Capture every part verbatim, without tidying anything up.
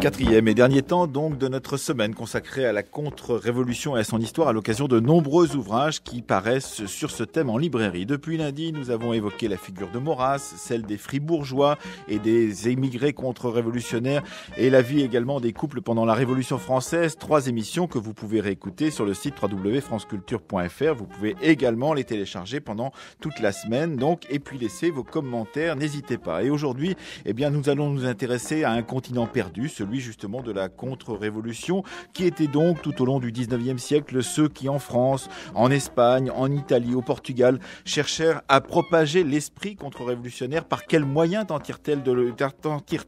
Quatrième et dernier temps donc de notre semaine consacrée à la contre-révolution et à son histoire à l'occasion de nombreux ouvrages qui paraissent sur ce thème en librairie. Depuis lundi, nous avons évoqué la figure de Maurras, celle des fribourgeois et des émigrés contre-révolutionnaires et la vie également des couples pendant la Révolution française. Trois émissions que vous pouvez réécouter sur le site w w w point france culture point f r. Vous pouvez également les télécharger pendant toute la semaine donc, et puis laisser vos commentaires, n'hésitez pas. Et aujourd'hui, eh bien, nous allons nous intéresser à un continent perdu, celui justement de la contre-révolution qui était donc tout au long du dix-neuvième siècle ceux qui en France, en Espagne, en Italie, au Portugal cherchèrent à propager l'esprit contre-révolutionnaire. Par quels moyens tentèrent-ils de le tentir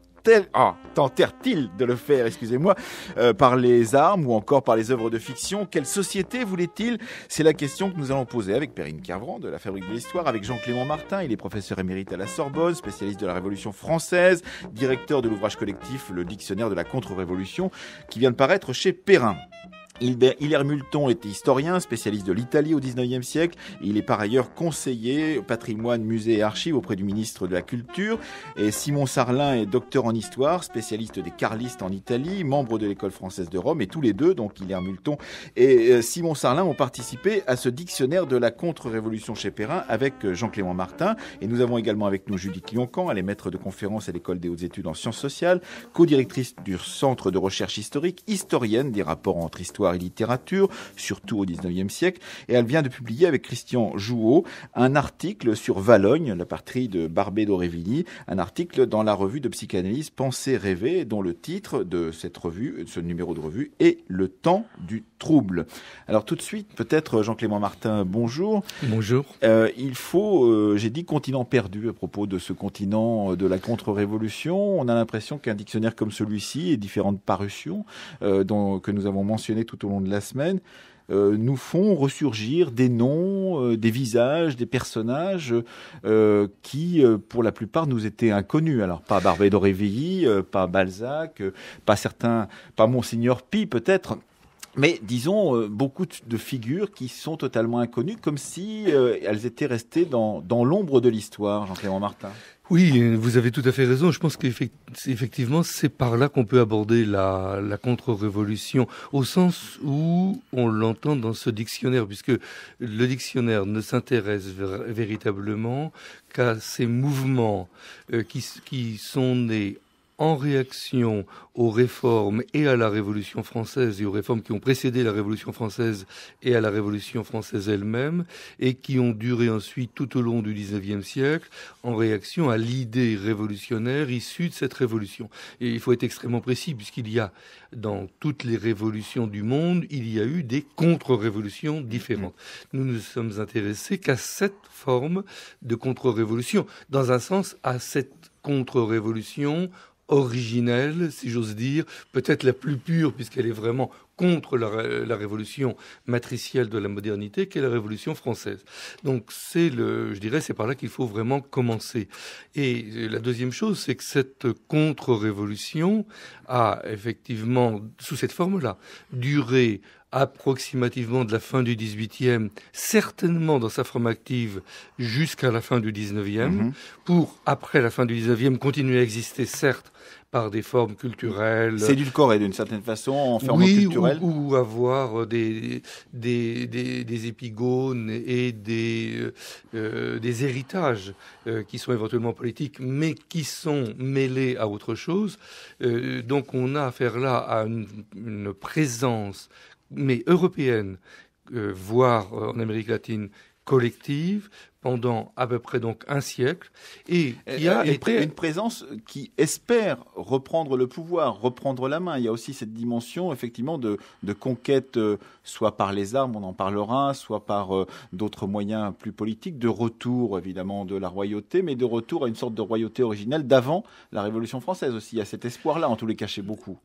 Ah, tentèrent-ils de le faire, excusez-moi, euh, par les armes ou encore par les œuvres de fiction? Quelle société voulait-il? C'est la question que nous allons poser avec Perrine Kervan de la Fabrique de l'Histoire, avec Jean-Clément Martin. Il est professeur émérite à la Sorbonne, spécialiste de la Révolution française, directeur de l'ouvrage collectif Le Dictionnaire de la Contre-Révolution, qui vient de paraître chez Perrin. Hilaire Multon était historien, spécialiste de l'Italie au dix-neuvième siècle. Il est par ailleurs conseiller patrimoine, musée et archives auprès du ministre de la Culture. Et Simon Sarlin est docteur en histoire, spécialiste des carlistes en Italie, membre de l'École française de Rome. Et tous les deux, donc Hilaire Multon et Simon Sarlin, ont participé à ce dictionnaire de la contre-révolution chez Perrin avec Jean-Clément Martin. Et nous avons également avec nous Judith Lyoncamp, elle est maître de conférences à l'École des hautes études en sciences sociales, co-directrice du Centre de recherche historique, historienne des rapports entre histoire et littérature, surtout au dix-neuvième siècle. Et elle vient de publier avec Christian Jouhaud un article sur Valognes, la patrie de Barbey d'Aurevilly, un article dans la revue de psychanalyse Pensée-Rêver, dont le titre de cette revue, ce numéro de revue, est Le temps du trouble. Alors tout de suite, peut-être Jean-Clément Martin, bonjour. Bonjour. Euh, il faut, euh, j'ai dit continent perdu à propos de ce continent de la contre-révolution. On a l'impression qu'un dictionnaire comme celui-ci et différentes parutions euh, dont, que nous avons mentionnées tout au long de la semaine, euh, nous font ressurgir des noms, euh, des visages, des personnages euh, qui, euh, pour la plupart, nous étaient inconnus. Alors, pas Barbey d'Aurevilly, euh, pas Balzac, euh, pas certains, pas Monseigneur Pie, peut-être, mais disons euh, beaucoup de figures qui sont totalement inconnues, comme si euh, elles étaient restées dans, dans l'ombre de l'histoire, Jean-Clément Martin. Oui, vous avez tout à fait raison. Je pense qu'effectivement, c'est par là qu'on peut aborder la, la contre-révolution, au sens où on l'entend dans ce dictionnaire, puisque le dictionnaire ne s'intéresse véritablement qu'à ces mouvements euh, qui, qui sont nés en réaction aux réformes et à la Révolution française et aux réformes qui ont précédé la Révolution française et à la Révolution française elle-même et qui ont duré ensuite tout au long du dix-neuvième siècle en réaction à l'idée révolutionnaire issue de cette révolution. Et il faut être extrêmement précis puisqu'il y a dans toutes les révolutions du monde, il y a eu des contre-révolutions différentes. Nous ne sommes intéressés qu'à cette forme de contre-révolution, dans un sens à cette contre-révolution originelle, si j'ose dire, peut-être la plus pure, puisqu'elle est vraiment contre la, la révolution matricielle de la modernité, qu'est la Révolution française. Donc, c'est le, je dirais, c'est par là qu'il faut vraiment commencer. Et la deuxième chose, c'est que cette contre-révolution a effectivement, sous cette forme-là, duré approximativement de la fin du dix-huitième, certainement dans sa forme active jusqu'à la fin du dix-neuvième, mmh. pour, après la fin du dix-neuvième, continuer à exister, certes, par des formes culturelles. S'édulcorer d'une certaine façon en forme oui, culturelle. Ou, ou avoir des, des, des, des épigones et des, euh, des héritages euh, qui sont éventuellement politiques, mais qui sont mêlés à autre chose. Euh, donc on a affaire là à une, une présence, mais européenne, euh, voire euh, en Amérique latine, collective, pendant à peu près donc un siècle, et qui a une, été... une présence qui espère reprendre le pouvoir, reprendre la main. Il y a aussi cette dimension effectivement de, de conquête, euh, soit par les armes, on en parlera, soit par euh, d'autres moyens plus politiques, de retour évidemment de la royauté, mais de retour à une sorte de royauté originelle d'avant la Révolution française aussi. Il y a cet espoir-là, en tous les cas, chez beaucoup.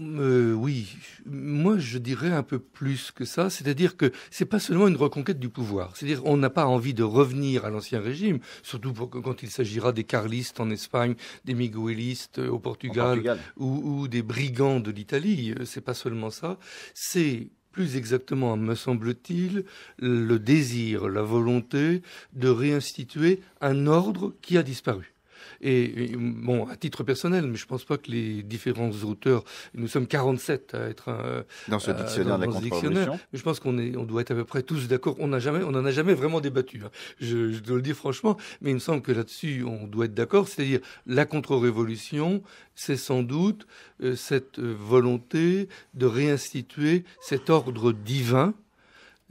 Euh, oui, moi je dirais un peu plus que ça, c'est-à-dire que c'est pas seulement une reconquête du pouvoir, c'est-à-dire on n'a pas envie de revenir à l'ancien régime, surtout pour, quand il s'agira des carlistes en Espagne, des miguelistes au Portugal, Portugal. Ou, ou des brigands de l'Italie, c'est pas seulement ça, c'est... plus exactement, me semble-t-il, le désir, la volonté de réinstituer un ordre qui a disparu. Et, et bon, à titre personnel, mais je pense pas que les différents auteurs, nous sommes quarante-sept à être un, dans ce dictionnaire à, dans, de la contre-révolution. Je pense qu'on est, on doit être à peu près tous d'accord. On n'a jamais, on n'en a jamais vraiment débattu. Hein. Je, je dois le dire franchement, mais il me semble que là-dessus, on doit être d'accord. C'est-à-dire, la contre-révolution, c'est sans doute euh, cette volonté de réinstituer cet ordre divin,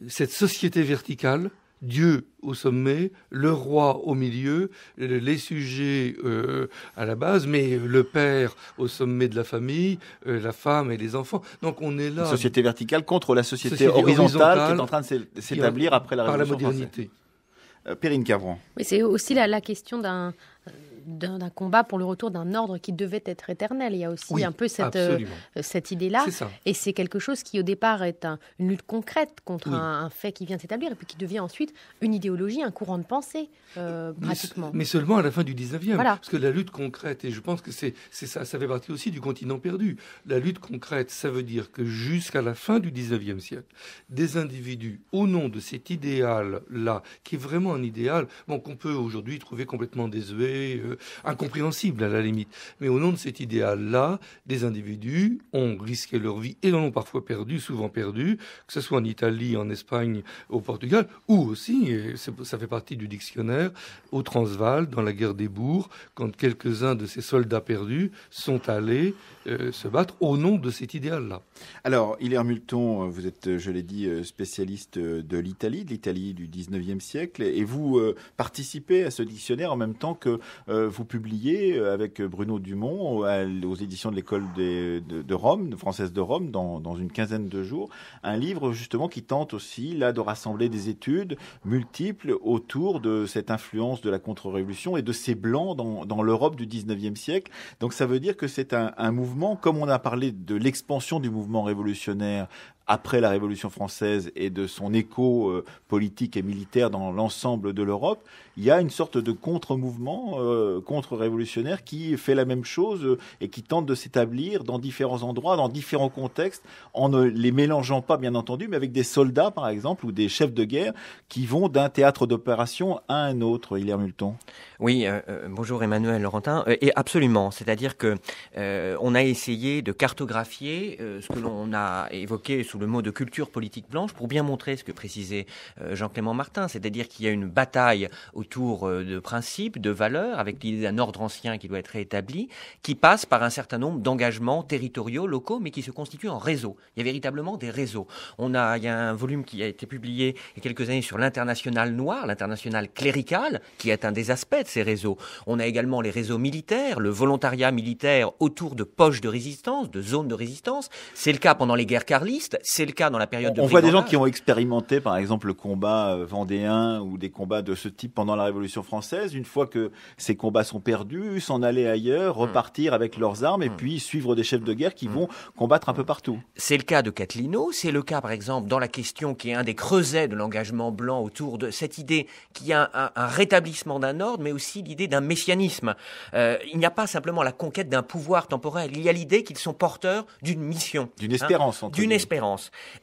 cette société verticale. Dieu au sommet, le roi au milieu, les sujets euh, à la base, mais le père au sommet de la famille, euh, la femme et les enfants. Donc on est là... Une société verticale contre la société, société horizontale, horizontale qui est en train de s'établir après la Révolution par la modernité. Française. Euh, Perrine Kervan. Oui, c'est aussi la, la question d'un... d'un combat pour le retour d'un ordre qui devait être éternel. Il y a aussi oui, un peu cette, euh, cette idée-là. Et c'est quelque chose qui, au départ, est un, une lutte concrète contre oui. un, un fait qui vient de s'établir et puis qui devient ensuite une idéologie, un courant de pensée, euh, mais pratiquement. Mais seulement à la fin du dix-neuvième. Voilà. Parce que la lutte concrète, et je pense que c'est, c'est ça, ça fait partie aussi du continent perdu. La lutte concrète, ça veut dire que jusqu'à la fin du dix-neuvième siècle, des individus, au nom de cet idéal-là, qui est vraiment un idéal, bon, qu'on peut aujourd'hui trouver complètement désuet, euh, incompréhensible à la limite. Mais au nom de cet idéal-là, des individus ont risqué leur vie et l'ont parfois perdu, souvent perdu, que ce soit en Italie, en Espagne, au Portugal, ou aussi, et ça fait partie du dictionnaire, au Transvaal, dans la guerre des bourgs, quand quelques-uns de ces soldats perdus sont allés euh, se battre au nom de cet idéal-là. Alors, Hilaire Multon, vous êtes, je l'ai dit, spécialiste de l'Italie, de l'Italie du dix-neuvième siècle, et vous euh, participez à ce dictionnaire en même temps que euh, vous publiez avec Bruno Dumont aux éditions de l'école de, de Rome, française de Rome, dans, dans une quinzaine de jours, un livre justement qui tente aussi là de rassembler des études multiples autour de cette influence de la contre-révolution et de ces blancs dans, dans l'Europe du dix-neuvième siècle. Donc ça veut dire que c'est un, un mouvement, comme on a parlé de l'expansion du mouvement révolutionnaire après la Révolution française et de son écho euh, politique et militaire dans l'ensemble de l'Europe, il y a une sorte de contre-mouvement, euh, contre-révolutionnaire qui fait la même chose euh, et qui tente de s'établir dans différents endroits, dans différents contextes, en ne les mélangeant pas, bien entendu, mais avec des soldats, par exemple, ou des chefs de guerre qui vont d'un théâtre d'opération à un autre. Hilaire Multon. Oui, euh, bonjour Emmanuel Laurentin. Euh, et absolument, c'est-à-dire que euh, on a essayé de cartographier euh, ce que l'on a évoqué sous le mot de culture politique blanche pour bien montrer ce que précisait euh, Jean-Clément Martin, c'est-à-dire qu'il y a une bataille autour euh, de principes, de valeurs, avec l'idée d'un ordre ancien qui doit être rétabli, qui passe par un certain nombre d'engagements territoriaux, locaux, mais qui se constituent en réseaux. Il y a véritablement des réseaux. On a, il y a un volume qui a été publié il y a quelques années sur l'international noir, l'international clérical, qui est un des aspects de ces réseaux. On a également les réseaux militaires, le volontariat militaire autour de poches de résistance, de zones de résistance. C'est le cas pendant les guerres carlistes. C'est le cas dans la période de... On voit des gens qui ont expérimenté, par exemple, le combat vendéen ou des combats de ce type pendant la Révolution française. Une fois que ces combats sont perdus, s'en aller ailleurs, repartir avec leurs armes et puis suivre des chefs de guerre qui vont combattre un peu partout. C'est le cas de Cathelineau. C'est le cas, par exemple, dans la question qui est un des creusets de l'engagement blanc autour de cette idée qu'il y a un, un rétablissement d'un ordre, mais aussi l'idée d'un messianisme. Euh, il n'y a pas simplement la conquête d'un pouvoir temporel. Il y a l'idée qu'ils sont porteurs d'une mission. D'une espérance, hein, d'une espérance.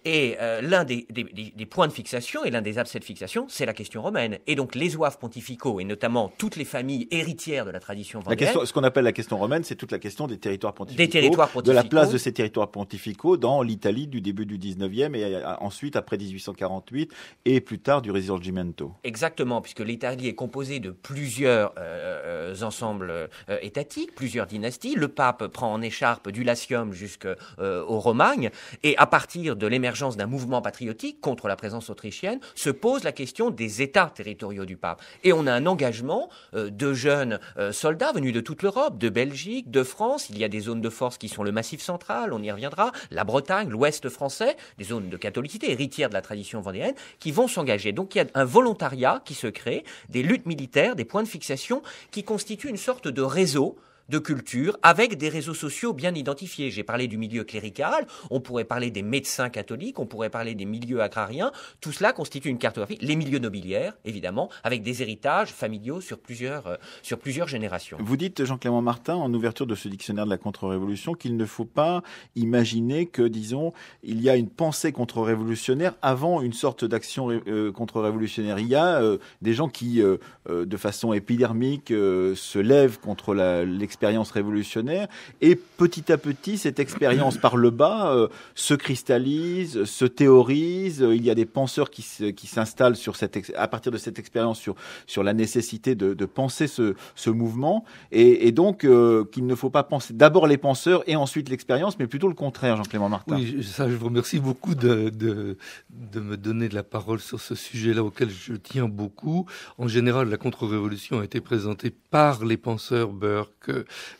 Et euh, l'un des, des, des points de fixation et l'un des abcès de fixation, c'est la question romaine. Et donc les zouaves pontificaux et notamment toutes les familles héritières de la tradition vendéenne. La question, ce qu'on appelle la question romaine, c'est toute la question des territoires pontificaux, des territoires pontificaux, de la place de ces territoires pontificaux dans l'Italie du début du dix-neuvième et ensuite après dix-huit cent quarante-huit et plus tard du Risorgimento. Exactement, puisque l'Italie est composée de plusieurs euh, ensembles euh, étatiques, plusieurs dynasties. Le pape prend en écharpe du Latium jusqu'aux euh, Romagnes et à partir de l'émergence d'un mouvement patriotique contre la présence autrichienne, se pose la question des États territoriaux du pape. Et on a un engagement euh, de jeunes euh, soldats venus de toute l'Europe, de Belgique, de France. Il y a des zones de force qui sont le Massif central, on y reviendra, la Bretagne, l'Ouest français, des zones de catholicité héritières de la tradition vendéenne, qui vont s'engager. Donc il y a un volontariat qui se crée, des luttes militaires, des points de fixation qui constituent une sorte de réseau de culture avec des réseaux sociaux bien identifiés. J'ai parlé du milieu clérical, on pourrait parler des médecins catholiques, on pourrait parler des milieux agrariens. Tout cela constitue une cartographie. Les milieux nobiliaires, évidemment, avec des héritages familiaux sur plusieurs, euh, sur plusieurs générations. Vous dites, Jean-Clément Martin, en ouverture de ce dictionnaire de la contre-révolution, qu'il ne faut pas imaginer que, disons, il y a une pensée contre-révolutionnaire avant une sorte d'action euh, contre-révolutionnaire. Il y a euh, des gens qui, euh, euh, de façon épidermique, euh, se lèvent contre l'expérience révolutionnaire et petit à petit, cette expérience par le bas euh, se cristallise, se théorise. Euh, il y a des penseurs qui s'installent sur cette à partir de cette expérience sur, sur la nécessité de, de penser ce, ce mouvement et, et donc euh, qu'il ne faut pas penser d'abord les penseurs et ensuite l'expérience, mais plutôt le contraire, Jean-Clément Martin. Oui, ça, je vous remercie beaucoup de, de, de me donner de la parole sur ce sujet-là auquel je tiens beaucoup. En général, la contre-révolution a été présentée par les penseurs Burke,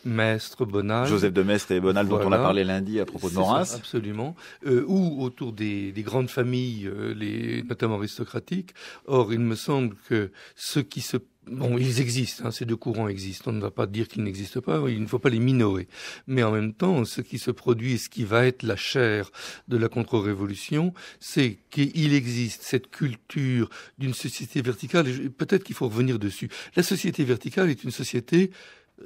Mestre, Bonal. Joseph de Maistre et Bonal, voilà, dont on a parlé lundi à propos de Maurras. Ça, absolument. Euh, ou autour des, des grandes familles, euh, les, notamment aristocratiques. Or, il me semble que ceux qui se... Bon, ils existent, hein, ces deux courants existent. On ne va pas dire qu'ils n'existent pas, il ne faut pas les minorer. Mais en même temps, ce qui se produit, ce qui va être la chair de la contre-révolution, c'est qu'il existe cette culture d'une société verticale. Peut-être qu'il faut revenir dessus. La société verticale est une société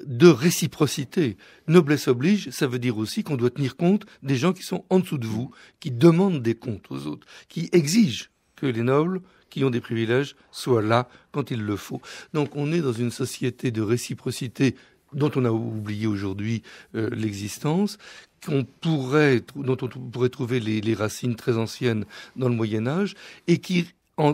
de réciprocité. Noblesse oblige, ça veut dire aussi qu'on doit tenir compte des gens qui sont en dessous de vous, qui demandent des comptes aux autres, qui exigent que les nobles qui ont des privilèges soient là quand il le faut. Donc on est dans une société de réciprocité dont on a oublié aujourd'hui euh, l'existence, qu'on pourrait, dont on pourrait trouver les, les racines très anciennes dans le Moyen-Âge et qui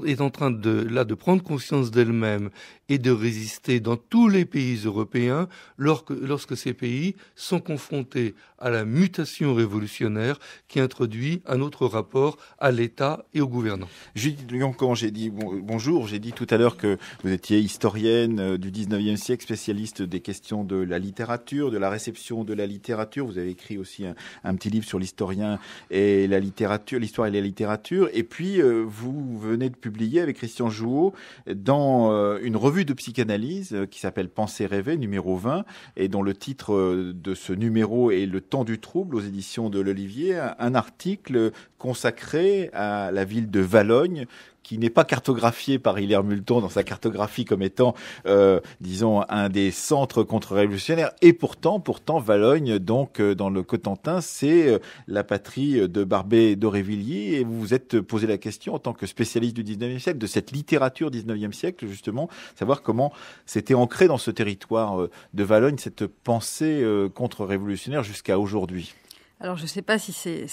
est en train de, là, de prendre conscience d'elle-même et de résister dans tous les pays européens lorsque, lorsque ces pays sont confrontés à la mutation révolutionnaire qui introduit un autre rapport à l'État et aux gouvernants. Judith Lyoncamp, j'ai dit bon, bonjour, j'ai dit tout à l'heure que vous étiez historienne du dix-neuvième siècle, spécialiste des questions de la littérature, de la réception de la littérature. Vous avez écrit aussi un, un petit livre sur l'historien et la littérature, l'histoire et la littérature. Et puis, euh, vous venez de publié avec Christian Jouhaud dans euh, une revue de psychanalyse euh, qui s'appelle Pensée-Rêver, numéro vingt, et dont le titre euh, de ce numéro est Le temps du trouble aux éditions de l'Olivier, un article consacré à la ville de Valognes qui n'est pas cartographié par Hilaire Multon dans sa cartographie comme étant, euh, disons, un des centres contre-révolutionnaires. Et pourtant, pourtant, Valognes, donc, euh, dans le Cotentin, c'est euh, la patrie de Barbey d'Aurevilly. Et vous vous êtes posé la question, en tant que spécialiste du dix-neuvième siècle, de cette littérature dix-neuvième siècle, justement, savoir comment s'était ancré dans ce territoire euh, de Valognes cette pensée euh, contre-révolutionnaire jusqu'à aujourd'hui. Alors, je ne sais pas si c'est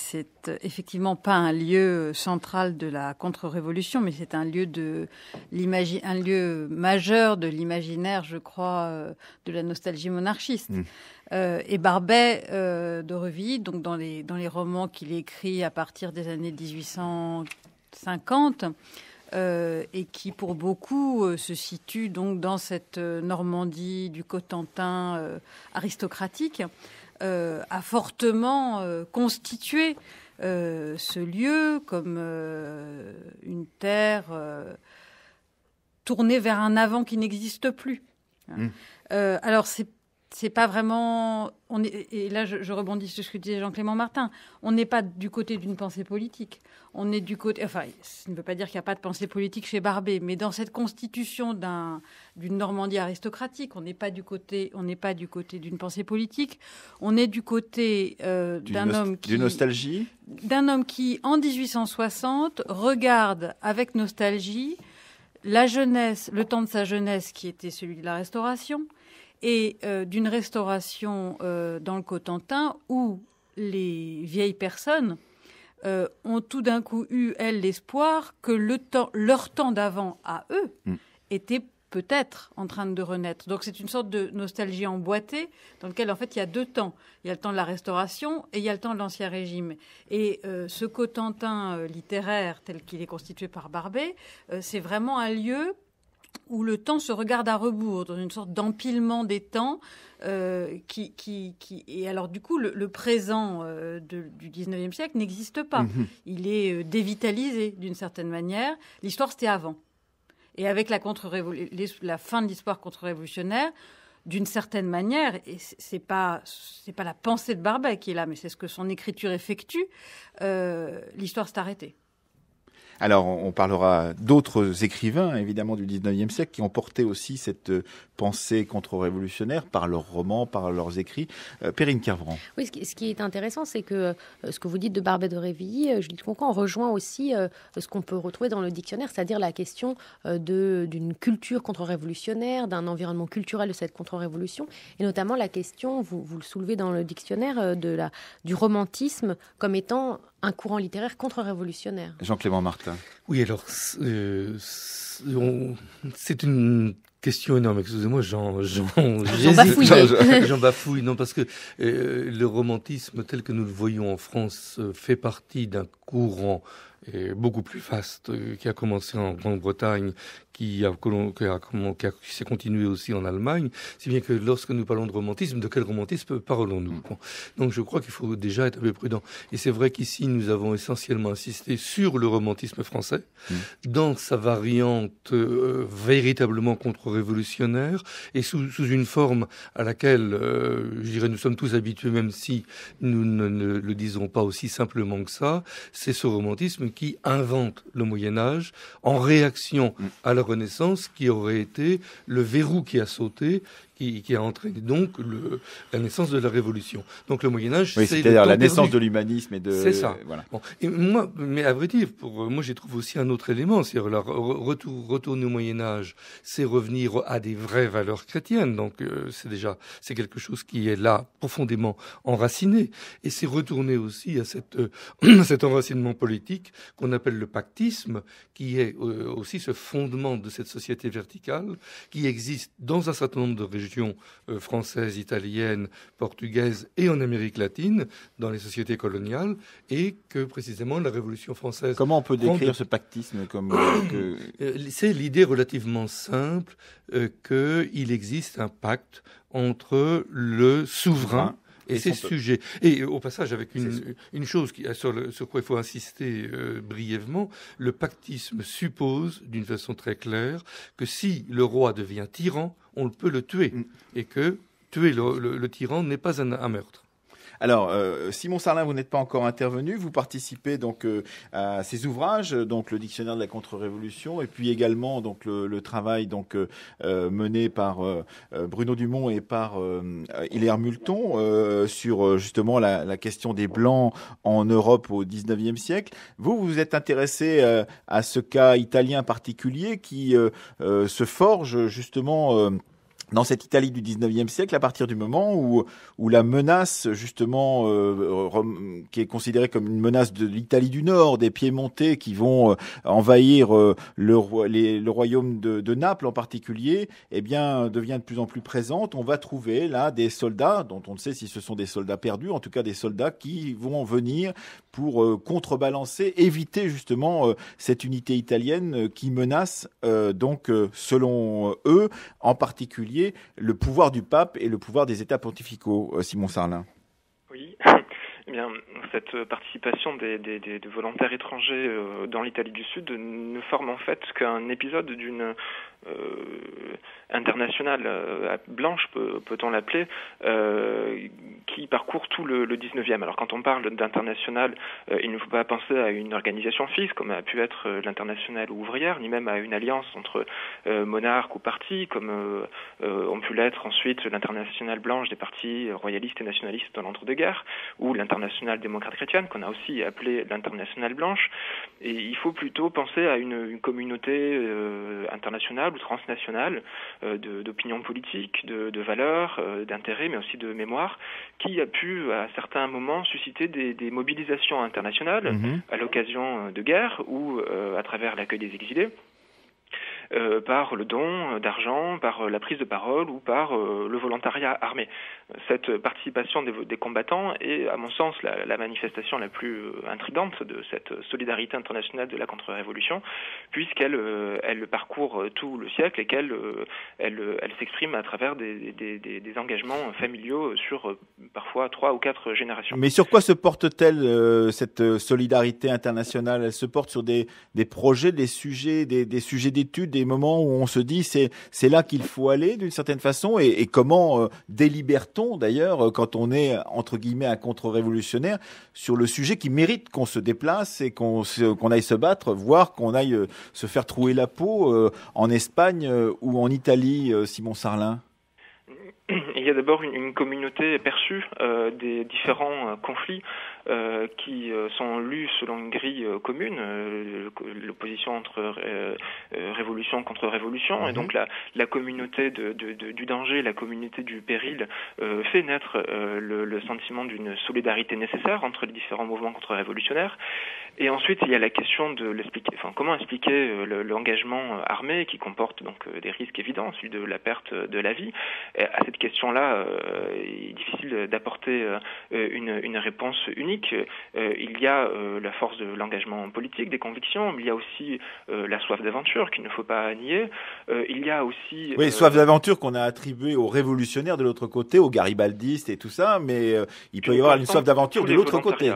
effectivement pas un lieu central de la contre-révolution, mais c'est un lieu de l'imagi- un lieu majeur de l'imaginaire, je crois, euh, de la nostalgie monarchiste. Mmh. Euh, et Barbey euh, d'Aurevilly, donc dans les, dans les romans qu'il écrit à partir des années dix-huit cent cinquante, Euh, et qui, pour beaucoup, euh, se situe donc dans cette euh, Normandie du Cotentin euh, aristocratique, euh, a fortement euh, constitué euh, ce lieu comme euh, une terre euh, tournée vers un avant qui n'existe plus. Mmh. Euh, alors, c'est C'est pas vraiment. On est, et là, je, je rebondis sur ce que disait Jean-Clément Martin. On n'est pas du côté d'une pensée politique. On est du côté. Enfin, ça ne veut pas dire qu'il n'y a pas de pensée politique chez Barbey, mais dans cette constitution d'un, d'une Normandie aristocratique, on n'est pas du côté. On n'est pas du côté d'une pensée politique. On est du côté euh, d'un no- homme qui. D'une nostalgie. D'un homme qui, en dix-huit cent soixante, regarde avec nostalgie la jeunesse, le temps de sa jeunesse, qui était celui de la Restauration. Et euh, d'une restauration euh, dans le Cotentin où les vieilles personnes euh, ont tout d'un coup eu, elles, l'espoir que le temps, leur temps d'avant à eux mmh. était peut-être en train de renaître. Donc c'est une sorte de nostalgie emboîtée dans laquelle, en fait, il y a deux temps. Il y a le temps de la Restauration et il y a le temps de l'Ancien Régime. Et euh, ce Cotentin euh, littéraire tel qu'il est constitué par Barbey, euh, c'est vraiment un lieu où le temps se regarde à rebours, dans une sorte d'empilement des temps. Euh, qui, qui, qui... Et alors, du coup, le, le présent euh, de, du dix-neuvième siècle n'existe pas. Mmh. Il est euh, dévitalisé, d'une certaine manière. L'histoire, c'était avant. Et avec la, contre-révol... la fin de l'histoire contre-révolutionnaire, d'une certaine manière, et c'est pas c'est pas la pensée de Barbey qui est là, mais c'est ce que son écriture effectue, euh, l'histoire s'est arrêtée. Alors, on parlera d'autres écrivains, évidemment, du dix-neuvième siècle, qui ont porté aussi cette pensée contre-révolutionnaire par leurs romans, par leurs écrits. Euh, Perrine Kervan. Oui, ce qui est intéressant, c'est que euh, ce que vous dites de Barbey d'Aurevilly, Judith Lyoncamp rejoint aussi euh, ce qu'on peut retrouver dans le dictionnaire, c'est-à-dire la question euh, d'une culture contre-révolutionnaire, d'un environnement culturel de cette contre-révolution, et notamment la question, vous, vous le soulevez dans le dictionnaire, euh, de la, du romantisme comme étant un courant littéraire contre-révolutionnaire. Jean-Clément Martin. Oui, alors, euh, c'est une question énorme. Excusez-moi, j'en, j'en, j'en bafouille. J'en bafouille, non, parce que euh, le romantisme tel que nous le voyons en France euh, fait partie d'un courant euh, beaucoup plus vaste euh, qui a commencé en Grande-Bretagne, qui a, qui a, qui a, qui s'est continué aussi en Allemagne, si bien que lorsque nous parlons de romantisme, de quel romantisme parlons-nous? Bon. Donc je crois qu'il faut déjà être un peu prudent. Et c'est vrai qu'ici, nous avons essentiellement insisté sur le romantisme français, mmh. dans sa variante euh, véritablement contre-révolutionnaire, et sous, sous une forme à laquelle, euh, je dirais, nous sommes tous habitués, même si nous ne, ne le disons pas aussi simplement que ça. C'est ce romantisme qui invente le Moyen-Âge en réaction mmh. à la Renaissance, qui aurait été le verrou qui a sauté, qui, qui a entraîné donc le, la naissance de la Révolution. Donc le Moyen-Âge, oui, c'est c'est-à-dire la naissance perdu. de l'humanisme et de... C'est ça. Voilà. Bon. Et moi, mais à vrai dire, pour, moi j'y trouve aussi un autre élément, c'est-à-dire le retour, retourner au Moyen-Âge, c'est revenir à des vraies valeurs chrétiennes, donc euh, c'est déjà c'est quelque chose qui est là, profondément enraciné, et c'est retourner aussi à cette, euh, cet enracinement politique qu'on appelle le pactisme, qui est euh, aussi ce fondement de cette société verticale qui existe dans un certain nombre de régions euh, françaises, italiennes, portugaises et en Amérique latine, dans les sociétés coloniales, et que précisément la Révolution française... Comment on peut décrire de... ce pactisme comme euh, que... C'est l'idée relativement simple euh, qu'il existe un pacte entre le souverain et ses sujets. Et au passage, avec une, une chose qui, sur, le, sur quoi il faut insister euh, brièvement, le pactisme suppose, d'une façon très claire, que si le roi devient tyran, on peut le tuer. Mm. Et que tuer le, le, le tyran n'est pas un, un meurtre. Alors, euh, Simon Sarlin, vous n'êtes pas encore intervenu. Vous participez donc euh, à ces ouvrages, donc le Dictionnaire de la Contre-Révolution, et puis également donc le, le travail donc euh, mené par euh, Bruno Dumont et par euh, Hilaire Multon euh, sur justement la, la question des Blancs en Europe au dix-neuvième siècle. Vous vous êtes intéressé euh, à ce cas italien particulier qui euh, euh, se forge justement. Euh, Dans cette Italie du dix-neuvième siècle, à partir du moment où, où la menace, justement, euh, qui est considérée comme une menace de l'Italie du Nord, des Piémontais qui vont euh, envahir euh, le, les, le royaume de, de Naples en particulier, eh bien, devient de plus en plus présente, on va trouver là des soldats, dont on ne sait si ce sont des soldats perdus, en tout cas des soldats qui vont venir pour euh, contrebalancer, éviter justement euh, cette unité italienne qui menace, euh, donc, euh, selon eux, en particulier, le pouvoir du pape et le pouvoir des États pontificaux, Simon Sarlin. Oui, eh bien, cette participation des, des, des volontaires étrangers euh, dans l'Italie du Sud ne forme en fait qu'un épisode d'une euh, internationale euh, blanche, peut-on l'appeler, euh, qui parcourt tout le, le dix-neuvième. Alors quand on parle d'internationale, euh, il ne faut pas penser à une organisation fixe comme a pu être l'internationale ouvrière, ni même à une alliance entre euh, monarques ou partis, comme euh, euh, ont pu l'être ensuite l'internationale blanche des partis royalistes et nationalistes dans l'entre-deux-guerres, ou l'internationale démocrate chrétienne, qu'on a aussi appelée l'internationale blanche. Et il faut plutôt penser à une, une communauté euh, internationale ou transnationale euh, d'opinions politiques, de, de valeurs, euh, d'intérêts, mais aussi de mémoire, qui a pu, à certains moments, susciter des, des mobilisations internationales mmh. à l'occasion de guerres ou euh, à travers l'accueil des exilés. Euh, par le don d'argent, par euh, la prise de parole ou par euh, le volontariat armé. Cette participation des, des combattants est, à mon sens, la, la manifestation la plus intrigante de cette solidarité internationale de la contre-révolution, puisqu'elle euh, elle parcourt tout le siècle et qu'elle euh, elle, elle s'exprime à travers des, des, des, des engagements familiaux sur euh, parfois trois ou quatre générations. Mais sur quoi se porte-t-elle euh, cette solidarité internationale? Elle se porte sur des, des projets, des sujets, des, des sujets d'études, des des moments où on se dit c'est c'est là qu'il faut aller d'une certaine façon, et, et comment euh, délibère-t-on d'ailleurs quand on est entre guillemets un contre-révolutionnaire sur le sujet qui mérite qu'on se déplace et qu'on se, qu'on aille se battre, voire qu'on aille euh, se faire trouer la peau euh, en Espagne euh, ou en Italie, euh, Simon Sarlin? Il y a d'abord une, une communauté perçue euh, des différents euh, conflits euh, qui euh, sont lus selon une grille euh, commune, euh, l'opposition entre euh, euh, révolution contre révolution, et donc la, la communauté de, de, de, du danger, la communauté du péril euh, fait naître euh, le, le sentiment d'une solidarité nécessaire entre les différents mouvements contre-révolutionnaires. Et ensuite, il y a la question de l'expliquer, enfin, comment expliquer euh, l'engagement le, armé qui comporte donc euh, des risques évidents, celui de la perte de la vie. Et à cette question-là, euh, il est difficile d'apporter euh, une, une réponse unique. Euh, il y a euh, la force de l'engagement politique, des convictions. Il y a aussi euh, la soif d'aventure qu'il ne faut pas nier. Euh, il y a aussi... Oui, euh, soif d'aventure qu'on a attribuée aux révolutionnaires de l'autre côté, aux garibaldistes et tout ça, mais euh, il peut y avoir une soif d'aventure de l'autre côté.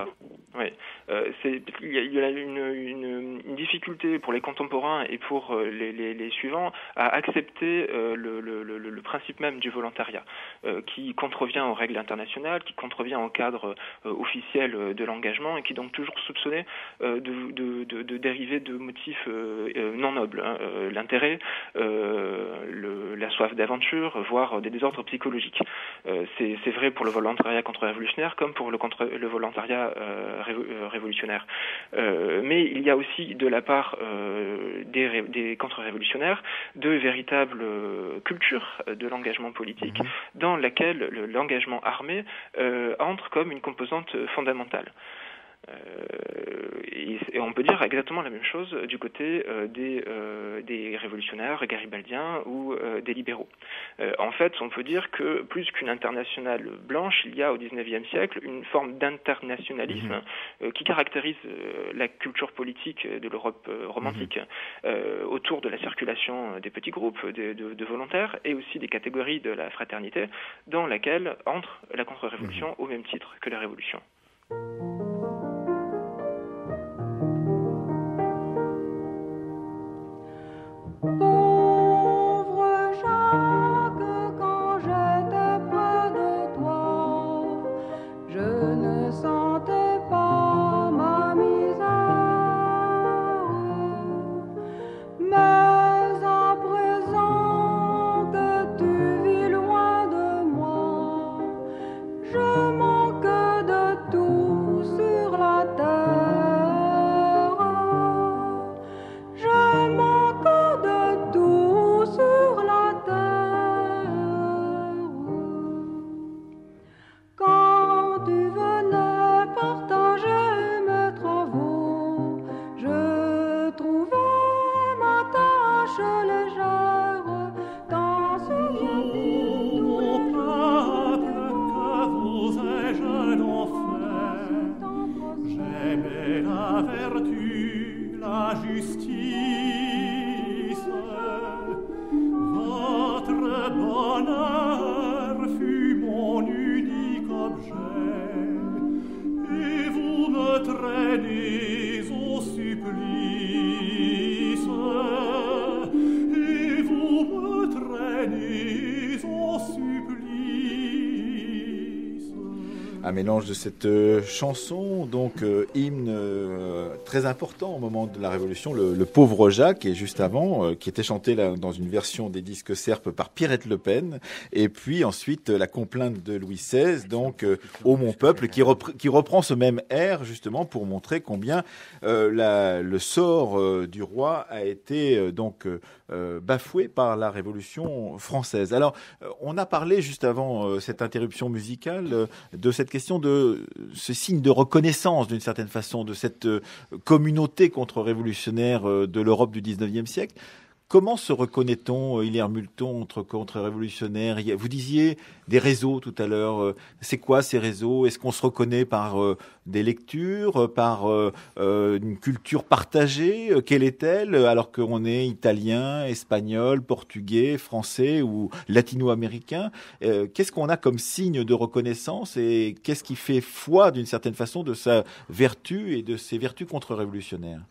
Oui. Euh, c'est, il y a une, une, une difficulté pour les contemporains et pour euh, les, les, les suivants à accepter euh, le, le, le, le principe même du volontariat, euh, qui contrevient aux règles internationales, qui contrevient au cadre euh, officiel de l'engagement et qui est donc toujours soupçonné euh, de, de, de, de dériver de motifs euh, non nobles, hein, euh, l'intérêt, euh, le, la soif d'aventure, voire des désordres psychologiques. Euh, c'est, c'est vrai pour le volontariat contre-révolutionnaire comme pour le, contre, le volontariat euh, révolutionnaire. révolutionnaire. Euh, mais il y a aussi de la part euh, des, ré- des contre-révolutionnaires de véritables euh, cultures de l'engagement politique dans laquelle le, l'engagement armé euh, entre comme une composante fondamentale. Euh, et, et on peut dire exactement la même chose du côté euh, des, euh, des révolutionnaires garibaldiens ou euh, des libéraux. Euh, en fait, on peut dire que plus qu'une internationale blanche, il y a au XIXe siècle une forme d'internationalisme euh, qui caractérise euh, la culture politique de l'Europe euh, romantique euh, autour de la circulation des petits groupes de, de, de volontaires et aussi des catégories de la fraternité dans laquelle entre la contre-révolution au même titre que la révolution. Mélange de cette euh, chanson, donc euh, hymne euh, très important au moment de la Révolution, le, le Pauvre Jacques, et juste avant, euh, qui était chanté là, dans une version des disques Serpe par Pierrette Le Pen, et puis ensuite euh, la Complainte de Louis seize, donc euh, Ô mon peuple, qui, repre- qui reprend ce même air justement pour montrer combien euh, la, le sort euh, du roi a été euh, donc euh, bafoué par la Révolution française. Alors, euh, on a parlé juste avant euh, cette interruption musicale euh, de cette question de ce signe de reconnaissance d'une certaine façon de cette communauté contre-révolutionnaire de l'Europe du XIXe siècle. Comment se reconnaît-on, Hilaire Multon, entre contre-révolutionnaires? Vous disiez des réseaux tout à l'heure. C'est quoi ces réseaux? Est-ce qu'on se reconnaît par euh, des lectures, par euh, une culture partagée? Quelle est-elle, alors qu'on est italien, espagnol, portugais, français ou latino-américain? euh, Qu'est-ce qu'on a comme signe de reconnaissance et qu'est-ce qui fait foi d'une certaine façon de sa vertu et de ses vertus contre-révolutionnaires?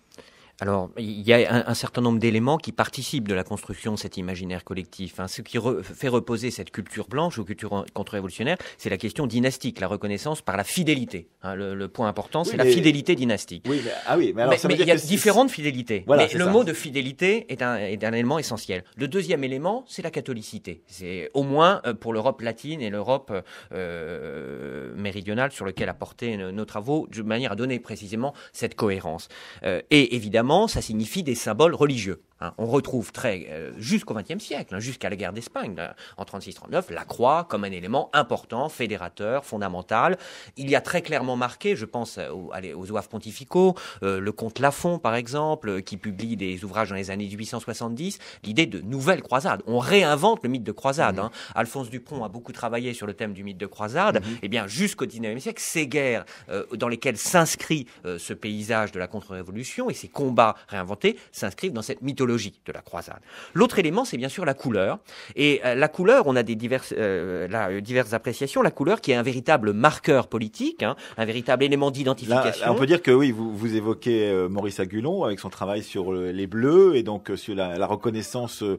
Alors, il y a un, un certain nombre d'éléments qui participent de la construction de cet imaginaire collectif. Hein. Ce qui re, fait reposer cette culture blanche ou culture contre-révolutionnaire, c'est la question dynastique, la reconnaissance par la fidélité. Hein. Le, le point important, c'est oui, la mais... fidélité dynastique. Oui, mais, ah oui, mais alors mais, ça veut mais dire il y a que différentes fidélités. Voilà, mais le ça. mot de fidélité est un, est un élément essentiel. Le deuxième élément, c'est la catholicité. C'est au moins pour l'Europe latine et l'Europe euh, méridionale sur lequel a porté nos travaux, de manière à donner précisément cette cohérence. Euh, et évidemment, ça signifie des symboles religieux. Hein, on retrouve très euh, jusqu'au vingtième siècle, hein, jusqu'à la guerre d'Espagne, là, en trente-six trente-neuf, la croix comme un élément important, fédérateur, fondamental. Il y a très clairement marqué, je pense aux, aux ouaves pontificaux, euh, le comte Lafon par exemple, euh, qui publie des ouvrages dans les années mille huit cent soixante-dix, l'idée de nouvelle croisade. On réinvente le mythe de croisade. Mmh. Hein. Alphonse Dupront a beaucoup travaillé sur le thème du mythe de croisade. Mmh. Et bien jusqu'au dix-neuvième siècle, ces guerres euh, dans lesquelles s'inscrit euh, ce paysage de la contre-révolution et ces combats réinventés s'inscrivent dans cette mythologie de la croisade. L'autre élément, c'est bien sûr la couleur. Et euh, la couleur, on a des diverses, euh, là, euh, diverses appréciations. La couleur qui est un véritable marqueur politique, hein, un véritable élément d'identification. Là, on peut dire que oui, vous, vous évoquez euh, Maurice Agulhon avec son travail sur euh, les Bleus et donc euh, sur la, la reconnaissance euh,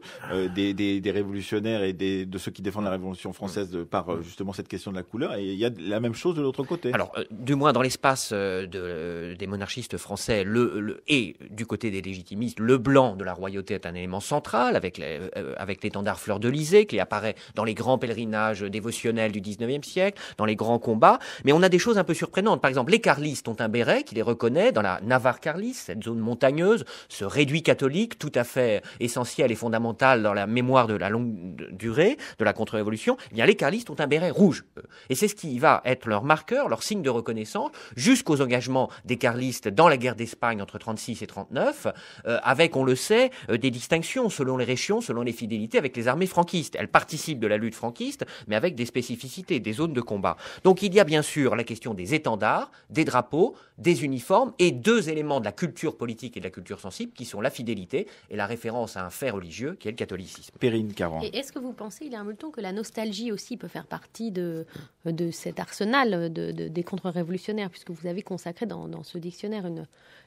des, des, des révolutionnaires et des, de ceux qui défendent la Révolution française de, par euh, justement cette question de la couleur. Et il y a la même chose de l'autre côté. Alors, euh, du moins dans l'espace euh, de, euh, des monarchistes français le, le, et du côté des légitimistes, le blanc de la royauté est un élément central avec, les, euh, avec l'étendard fleur de lysée qui apparaît dans les grands pèlerinages dévotionnels du dix-neuvième siècle, dans les grands combats. Mais on a des choses un peu surprenantes. Par exemple, les carlistes ont un béret qui les reconnaît dans la Navarre carliste, cette zone montagneuse, ce réduit catholique tout à fait essentiel et fondamental dans la mémoire de la longue durée de la contre-révolution. Eh bien, les carlistes ont un béret rouge. Et c'est ce qui va être leur marqueur, leur signe de reconnaissance jusqu'aux engagements des carlistes dans la guerre d'Espagne entre trente-six et trente-neuf, euh, avec, on le sait, des distinctions selon les régions, selon les fidélités avec les armées franquistes. Elles participent de la lutte franquiste, mais avec des spécificités, des zones de combat. Donc il y a bien sûr la question des étendards, des drapeaux, des uniformes et deux éléments de la culture politique et de la culture sensible qui sont la fidélité et la référence à un fait religieux qui est le catholicisme. Perrine Kervan. Et est-ce que vous pensez, Hilaire Multon, que la nostalgie aussi peut faire partie de, de cet arsenal de, de, des contre-révolutionnaires, puisque vous avez consacré dans, dans ce dictionnaire une,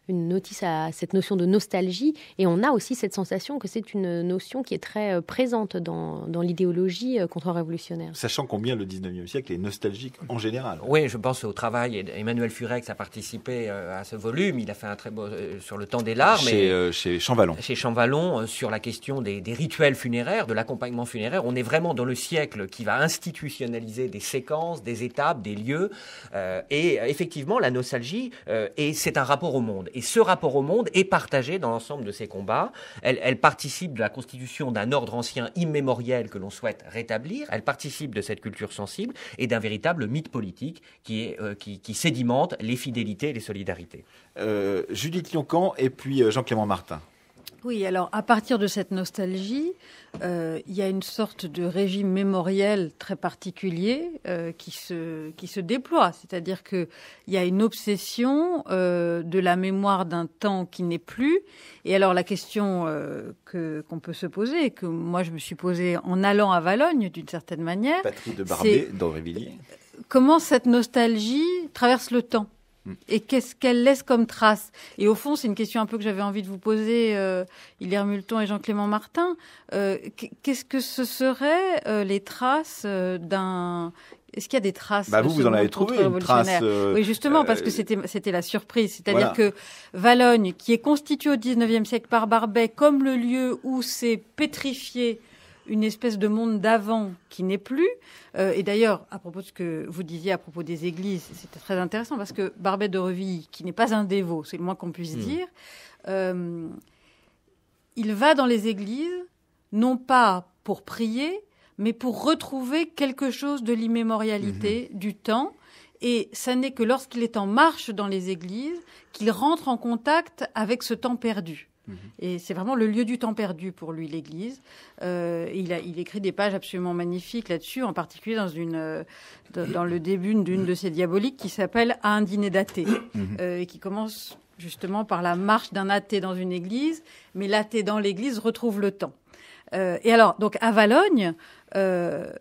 une notice à cette notion de nostalgie, et on a aussi aussi cette sensation que c'est une notion qui est très présente dans, dans l'idéologie contre-révolutionnaire. Sachant combien le dix-neuvième siècle est nostalgique en général. Oui, je pense au travail. Emmanuel Furet a participé à ce volume. Il a fait un très beau euh, sur le temps des larmes. Chez, euh, chez Champvallon. Chez Champvallon, euh, sur la question des, des rituels funéraires, de l'accompagnement funéraire. On est vraiment dans le siècle qui va institutionnaliser des séquences, des étapes, des lieux. Euh, et effectivement, la nostalgie, euh, et c'est un rapport au monde. Et ce rapport au monde est partagé dans l'ensemble de ces combats. Elle, elle participe de la constitution d'un ordre ancien immémoriel que l'on souhaite rétablir. Elle participe de cette culture sensible et d'un véritable mythe politique qui, est, euh, qui, qui sédimente les fidélités et les solidarités. Euh, Judith Lyoncamp et puis Jean-Clément Martin. Oui, alors à partir de cette nostalgie, euh, il y a une sorte de régime mémoriel très particulier euh, qui se qui se déploie. C'est-à-dire que il y a une obsession euh, de la mémoire d'un temps qui n'est plus. Et alors la question euh, que qu'on peut se poser, que moi je me suis posée en allant à Valognes d'une certaine manière, patrie de Barbey d'Aurevilly, comment cette nostalgie traverse le temps ? Et qu'est-ce qu'elle laisse comme trace? Et au fond, c'est une question un peu que j'avais envie de vous poser, euh, Hilaire Multon et Jean-Clément Martin. Euh, qu'est-ce que ce seraient euh, les traces euh, d'un... Est-ce qu'il y a des traces? Bah vous, vous en avez trouvé une trace. Euh, oui, justement, parce que c'était, c'était la surprise. C'est-à-dire voilà. que Valognes, qui est constituée au dix-neuvième siècle par Barbey comme le lieu où s'est pétrifié une espèce de monde d'avant qui n'est plus. Euh, et d'ailleurs, à propos de ce que vous disiez à propos des églises, c'était très intéressant parce que Barbey d'Aurevilly, qui n'est pas un dévot, c'est le moins qu'on puisse mmh. dire, euh, il va dans les églises, non pas pour prier, mais pour retrouver quelque chose de l'immémorialité mmh. du temps. Et ça n'est que lorsqu'il est en marche dans les églises qu'il rentre en contact avec ce temps perdu. Et c'est vraiment le lieu du temps perdu pour lui, l'Église. Euh, il, a, il écrit des pages absolument magnifiques là-dessus, en particulier dans, une, dans, dans le début d'une de ses diaboliques qui s'appelle « À un dîner d'athée euh, » et qui commence justement par la marche d'un athée dans une église, mais l'athée dans l'église retrouve le temps. Euh, et alors, donc à Valognes... Euh,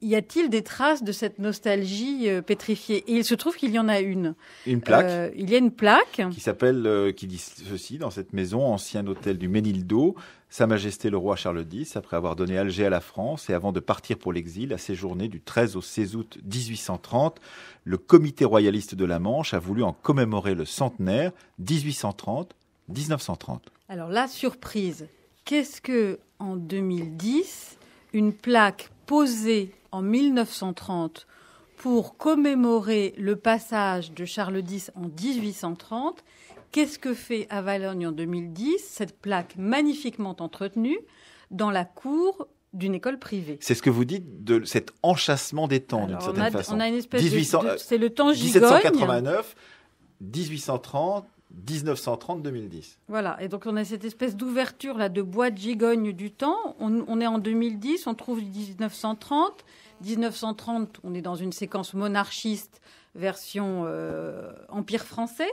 y a-t-il des traces de cette nostalgie euh, pétrifiée? Et il se trouve qu'il y en a une. Une plaque. Euh, il y a une plaque qui s'appelle, euh, qui dit ceci dans cette maison, ancien hôtel du Ménildo. Sa Majesté le roi Charles dix, après avoir donné Alger à la France et avant de partir pour l'exil, a séjourné du treize au seize août mille huit cent trente. Le comité royaliste de la Manche a voulu en commémorer le centenaire mille huit cent trente à mille neuf cent trente. Alors là, surprise. Qu'est-ce que, en deux mille dix, une plaque posée en mille neuf cent trente pour commémorer le passage de Charles dix en mille huit cent trente, qu'est-ce que fait à Valognes en deux mille dix cette plaque magnifiquement entretenue dans la cour d'une école privée? C'est ce que vous dites de cet enchâssement des temps, d'une certaine on a, façon. On a une espèce mille huit cents, de, de c'est le temps gigogne. mille sept cent quatre-vingt-neuf, mille huit cent trente, mille neuf cent trente, deux mille dix. Voilà, et donc on a cette espèce d'ouverture là de bois de gigogne du temps. On, on est en deux mille dix, on trouve mille neuf cent trente. mille neuf cent trente, on est dans une séquence monarchiste version euh, Empire français.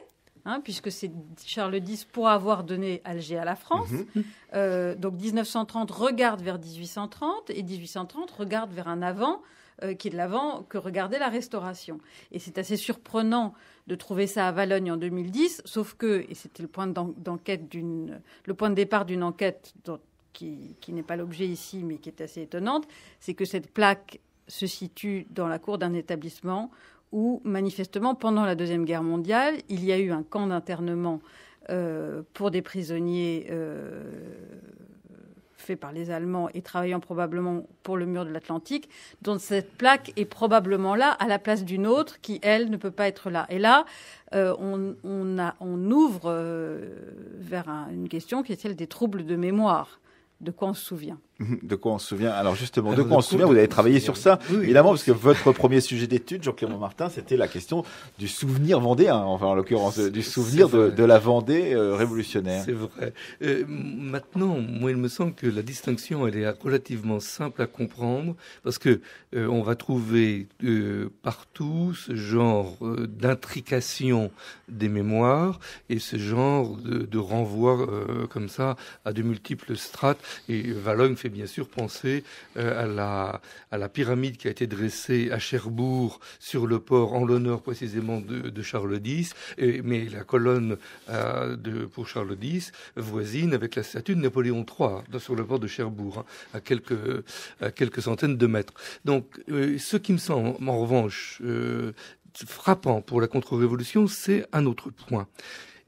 Hein, puisque c'est Charles dix pour avoir donné Alger à la France. Mmh. Euh, donc mille neuf cent trente regarde vers mille huit cent trente et mille huit cent trente regarde vers un avant euh, qui est de l'avant que regardait la Restauration. Et c'est assez surprenant de trouver ça à Valognes en deux mille dix, sauf que, et c'était le point d'enquête d'une, le point de départ d'une enquête dont, qui, qui n'est pas l'objet ici mais qui est assez étonnante, c'est que cette plaque se situe dans la cour d'un établissement où, manifestement, pendant la Deuxième Guerre mondiale, il y a eu un camp d'internement euh, pour des prisonniers euh, faits par les Allemands et travaillant probablement pour le mur de l'Atlantique, dont cette plaque est probablement là, à la place d'une autre qui, elle, ne peut pas être là. Et là, euh, on, on, a, on ouvre euh, vers un, une question qui est celle des troubles de mémoire. De quoi on se souvient? De quoi on se souvient? Alors justement, Alors de quoi de on se souvient? Vous avez travaillé sur ça, oui, évidemment, parce que votre premier sujet d'étude, Jean-Clément Martin, c'était la question du souvenir vendéen, enfin en l'occurrence, du souvenir de, de la Vendée euh, révolutionnaire. C'est vrai. Euh, maintenant, moi, il me semble que la distinction, elle est relativement simple à comprendre, parce que euh, on va trouver euh, partout ce genre euh, d'intrication des mémoires et ce genre de, de renvoi euh, comme ça à de multiples strates. Et Valognes fait bien sûr penser euh, à, la, à la pyramide qui a été dressée à Cherbourg sur le port en l'honneur précisément de, de Charles dix, et, mais la colonne euh, de, pour Charles dix voisine avec la statue de Napoléon trois hein, sur le port de Cherbourg, hein, à, quelques, à quelques centaines de mètres. Donc euh, ce qui me semble en revanche euh, frappant pour la contre-révolution, c'est un autre point.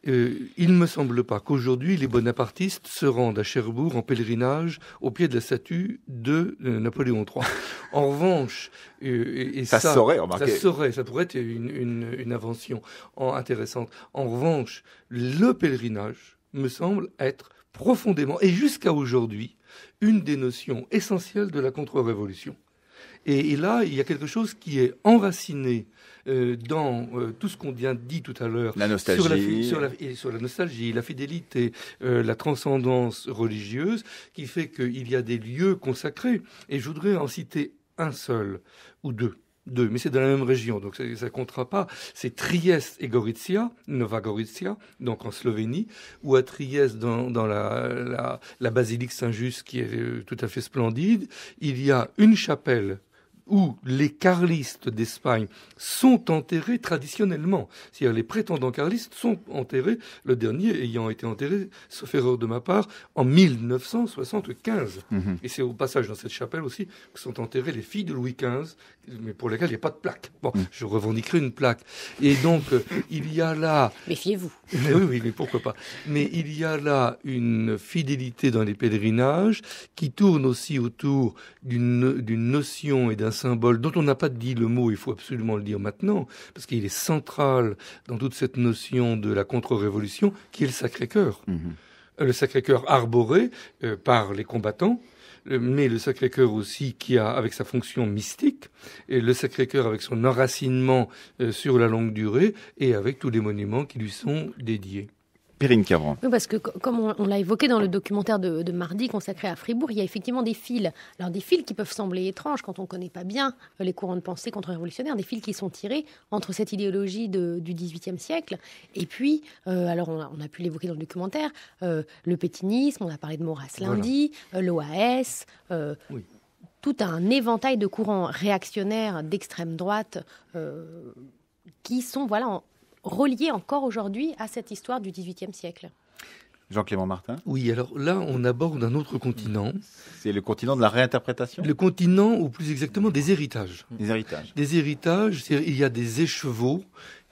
Euh, il ne me semble pas qu'aujourd'hui les bonapartistes se rendent à Cherbourg en pèlerinage au pied de la statue de euh, Napoléon trois. En revanche, euh, et, et ça, ça, saurait, ça saurait, ça pourrait être une, une, une invention en, intéressante. En revanche, le pèlerinage me semble être profondément, et jusqu'à aujourd'hui, une des notions essentielles de la contre-révolution. Et, et là, il y a quelque chose qui est enraciné Euh, dans euh, tout ce qu'on vient de dire tout à l'heure, la nostalgie, sur la, sur la, et sur la nostalgie, la fidélité, euh, la transcendance religieuse, qui fait qu'il y a des lieux consacrés. Et je voudrais en citer un seul ou deux. Deux, mais c'est dans la même région, donc ça ne comptera pas. C'est Trieste et Gorizia, Nova Gorizia, donc en Slovénie, ou à Trieste, dans, dans la, la, la basilique Saint-Just, qui est euh, tout à fait splendide, il y a une chapelle où les carlistes d'Espagne sont enterrés traditionnellement. C'est-à-dire les prétendants carlistes sont enterrés, le dernier ayant été enterré, sauf erreur de ma part, en mille neuf cent soixante-quinze. Mmh. Et c'est au passage dans cette chapelle aussi que sont enterrées les filles de Louis quinze, mais pour lesquelles il n'y a pas de plaque. Bon, mmh. je revendiquerai une plaque. Et donc, euh, il y a là... Méfiez-vous. Mais oui, oui, mais pourquoi pas. Mais il y a là une fidélité dans les pèlerinages qui tourne aussi autour d'une, d'une notion et d'un symbole dont on n'a pas dit le mot, il faut absolument le dire maintenant, parce qu'il est central dans toute cette notion de la contre-révolution, qui est le Sacré-Cœur. Mmh. Le Sacré-Cœur arboré euh, par les combattants, mais le Sacré-Cœur aussi qui a, avec sa fonction mystique, et le Sacré-Cœur avec son enracinement euh, sur la longue durée, et avec tous les monuments qui lui sont dédiés. Perrine Kervan. Oui, parce que comme on, on l'a évoqué dans le documentaire de, de mardi consacré à Fribourg, il y a effectivement des fils. Alors des fils qui peuvent sembler étranges quand on ne connaît pas bien les courants de pensée contre-révolutionnaires, des fils qui sont tirés entre cette idéologie de, du dix-huitième siècle et puis, euh, alors on a, on a pu l'évoquer dans le documentaire, euh, le pétinisme, on a parlé de Maurras lundi, voilà. euh, l'O A S... Euh, oui. tout un éventail de courants réactionnaires d'extrême droite euh, qui sont voilà, en, reliés encore aujourd'hui à cette histoire du dix-huitième siècle. Jean-Clément Martin. Oui, alors là, on aborde un autre continent. C'est le continent de la réinterprétation. Le continent, ou plus exactement, des héritages. Des héritages. Des héritages, c'est-à-dire il y a des écheveaux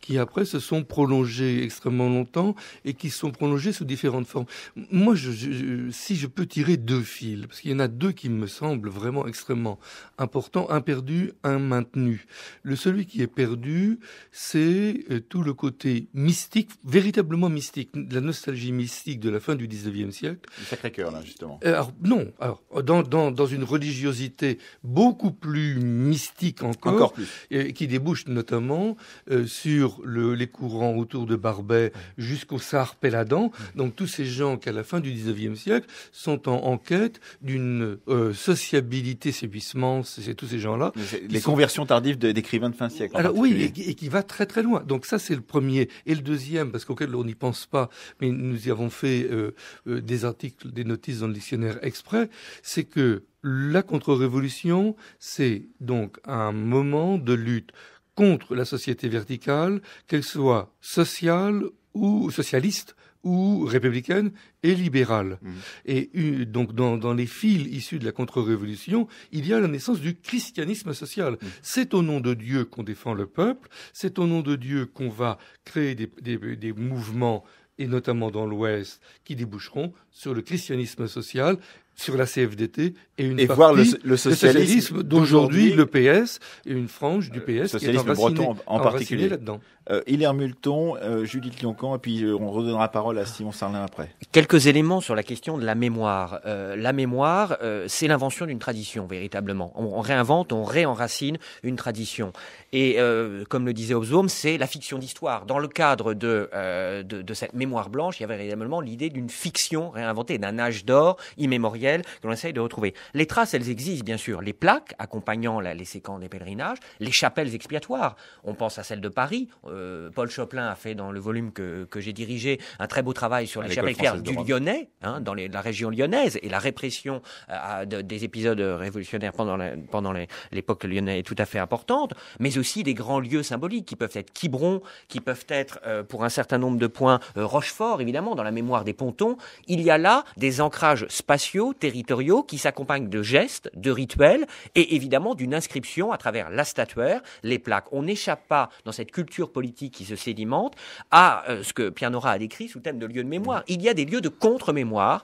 qui après se sont prolongés extrêmement longtemps et qui sont prolongés sous différentes formes. Moi, je, je, si je peux tirer deux fils, parce qu'il y en a deux qui me semblent vraiment extrêmement importants, un perdu, un maintenu. Le celui qui est perdu, c'est tout le côté mystique, véritablement mystique, la nostalgie mystique de la fin du dix-neuvième siècle. Le Sacré-Cœur, là, justement. Alors, non, alors, dans, dans, dans une religiosité beaucoup plus mystique encore, encore plus. Et, qui débouche notamment euh, sur Le, les courants autour de Barbey jusqu'au Sâr Péladan. Donc tous ces gens qui, à la fin du dix-neuvième siècle, sont en, en quête d'une euh, sociabilité, c'est Huysmans, c'est tous ces gens-là. Les sont... conversions tardives d'écrivains de fin siècle. Alors oui, et, et qui va très très loin. Donc ça, c'est le premier. Et le deuxième, parce qu'auquel on n'y pense pas, mais nous y avons fait euh, euh, des articles, des notices dans le dictionnaire exprès, c'est que la contre-révolution, c'est donc un moment de lutte contre la société verticale, qu'elle soit sociale ou socialiste ou républicaine et libérale. Mmh. Et donc dans, dans les fils issus de la contre-révolution, il y a la naissance du christianisme social. Mmh. C'est au nom de Dieu qu'on défend le peuple, c'est au nom de Dieu qu'on va créer des, des, des mouvements, et notamment dans l'Ouest, qui déboucheront sur le christianisme social, sur la C F D T et une et partie voir le, le socialisme d'aujourd'hui, le P S et une frange du P S qui est enracinée, en particulier là-dedans. Euh, Hilaire Multon, euh, Judith Lyoncamp, et puis euh, on redonnera la parole à Simon Sarlin après. Quelques éléments sur la question de la mémoire. Euh, la mémoire, euh, c'est l'invention d'une tradition, véritablement. On, on réinvente, on réenracine une tradition. Et euh, comme le disait Hobsbawm, c'est la fiction d'histoire. Dans le cadre de, euh, de, de cette mémoire blanche, il y avait véritablement l'idée d'une fiction réinventée, d'un âge d'or immémoriel que l'on essaye de retrouver. Les traces, elles existent, bien sûr. Les plaques accompagnant la, les séquences des pèlerinages, les chapelles expiatoires. On pense à celle de Paris. Paul Choplin a fait dans le volume que, que j'ai dirigé un très beau travail sur les chapelles claires du Lyonnais, hein, dans les, la région lyonnaise et la répression euh, de, des épisodes révolutionnaires pendant, la, pendant les, l'époque lyonnaise est tout à fait importante, mais aussi des grands lieux symboliques qui peuvent être Quiberon, qui peuvent être euh, pour un certain nombre de points euh, Rochefort, évidemment, dans la mémoire des pontons. Il y a là des ancrages spatiaux, territoriaux qui s'accompagnent de gestes, de rituels et évidemment d'une inscription à travers la statuaire, les plaques. On n'échappe pas dans cette culture politique qui se sédimente à ce que Pierre Nora a décrit sous le thème de lieu de mémoire. Il y a des lieux de contre-mémoire,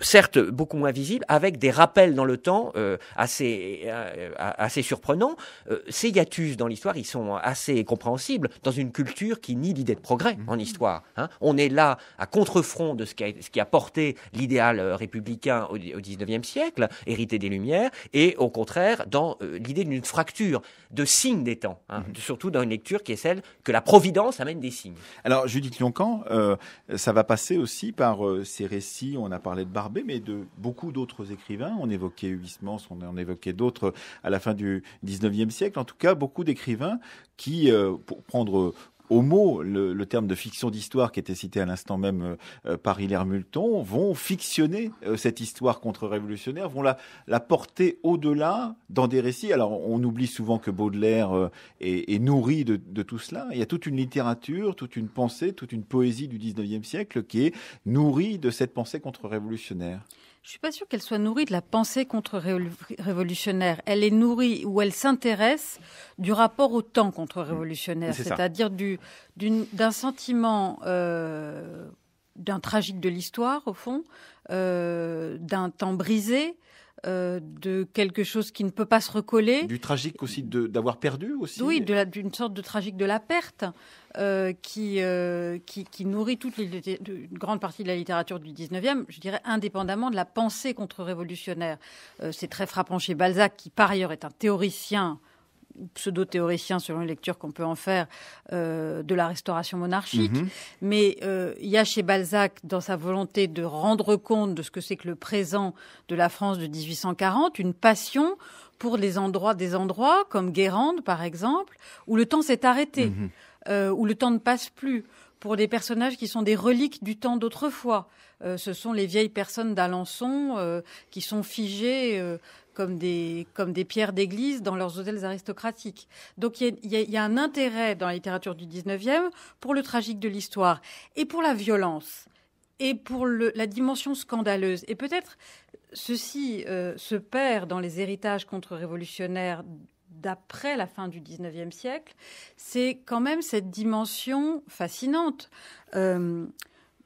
certes beaucoup moins visibles, avec des rappels dans le temps euh, assez, euh, assez surprenants. Euh, ces hiatus dans l'histoire, ils sont assez compréhensibles dans une culture qui nie l'idée de progrès en histoire. Hein. On est là à contre-front de ce qui a, ce qui a porté l'idéal républicain au, au dix-neuvième siècle, hérité des Lumières, et au contraire dans euh, l'idée d'une fracture, de signes des temps, hein, mmh. surtout dans une lecture qui est celle que la Providence amène des signes. Alors Judith Lyoncamp, euh, ça va passer aussi par euh, ces récits, on a parlé de Barbey, mais de beaucoup d'autres écrivains. On évoquait Huysmans, on en évoquait d'autres à la fin du dix-neuvième siècle. En tout cas, beaucoup d'écrivains qui, euh, pour prendre au mot le, le terme de fiction d'histoire qui était cité à l'instant même euh, par Hilaire Multon, vont fictionner euh, cette histoire contre-révolutionnaire, vont la, la porter au-delà dans des récits. Alors, on oublie souvent que Baudelaire euh, est, est nourri de, de tout cela. Il y a toute une littérature, toute une pensée, toute une poésie du dix-neuvième siècle qui est nourrie de cette pensée contre-révolutionnaire. Je ne suis pas sûre qu'elle soit nourrie de la pensée contre-révolutionnaire. Elle est nourrie ou elle s'intéresse du rapport au temps contre-révolutionnaire, c'est-à-dire du, d'une, d'un sentiment, euh, d'un tragique de l'histoire, au fond, euh, d'un temps brisé, Euh, de quelque chose qui ne peut pas se recoller. Du tragique aussi, de, d'avoir perdu aussi. Oui, de la, d'une sorte de tragique de la perte euh, qui, euh, qui, qui nourrit toute une grande partie de la littérature du dix-neuvième, je dirais indépendamment de la pensée contre-révolutionnaire. Euh, c'est très frappant chez Balzac, qui par ailleurs est un théoricien, pseudo-théoricien selon les lectures qu'on peut en faire, euh, de la restauration monarchique. Mmh. Mais il euh, y a chez Balzac, dans sa volonté de rendre compte de ce que c'est que le présent de la France de dix-huit cent quarante, une passion pour les endroits, des endroits comme Guérande, par exemple, où le temps s'est arrêté, mmh. euh, où le temps ne passe plus, pour des personnages qui sont des reliques du temps d'autrefois. Euh, ce sont les vieilles personnes d'Alençon euh, qui sont figées euh, comme, des, comme des pierres d'église dans leurs hôtels aristocratiques. Donc il y, y, y a un intérêt dans la littérature du dix-neuvième pour le tragique de l'histoire et pour la violence et pour le, la dimension scandaleuse. Et peut-être ceci euh, se perd dans les héritages contre-révolutionnaires d'après la fin du dix-neuvième siècle, c'est quand même cette dimension fascinante euh,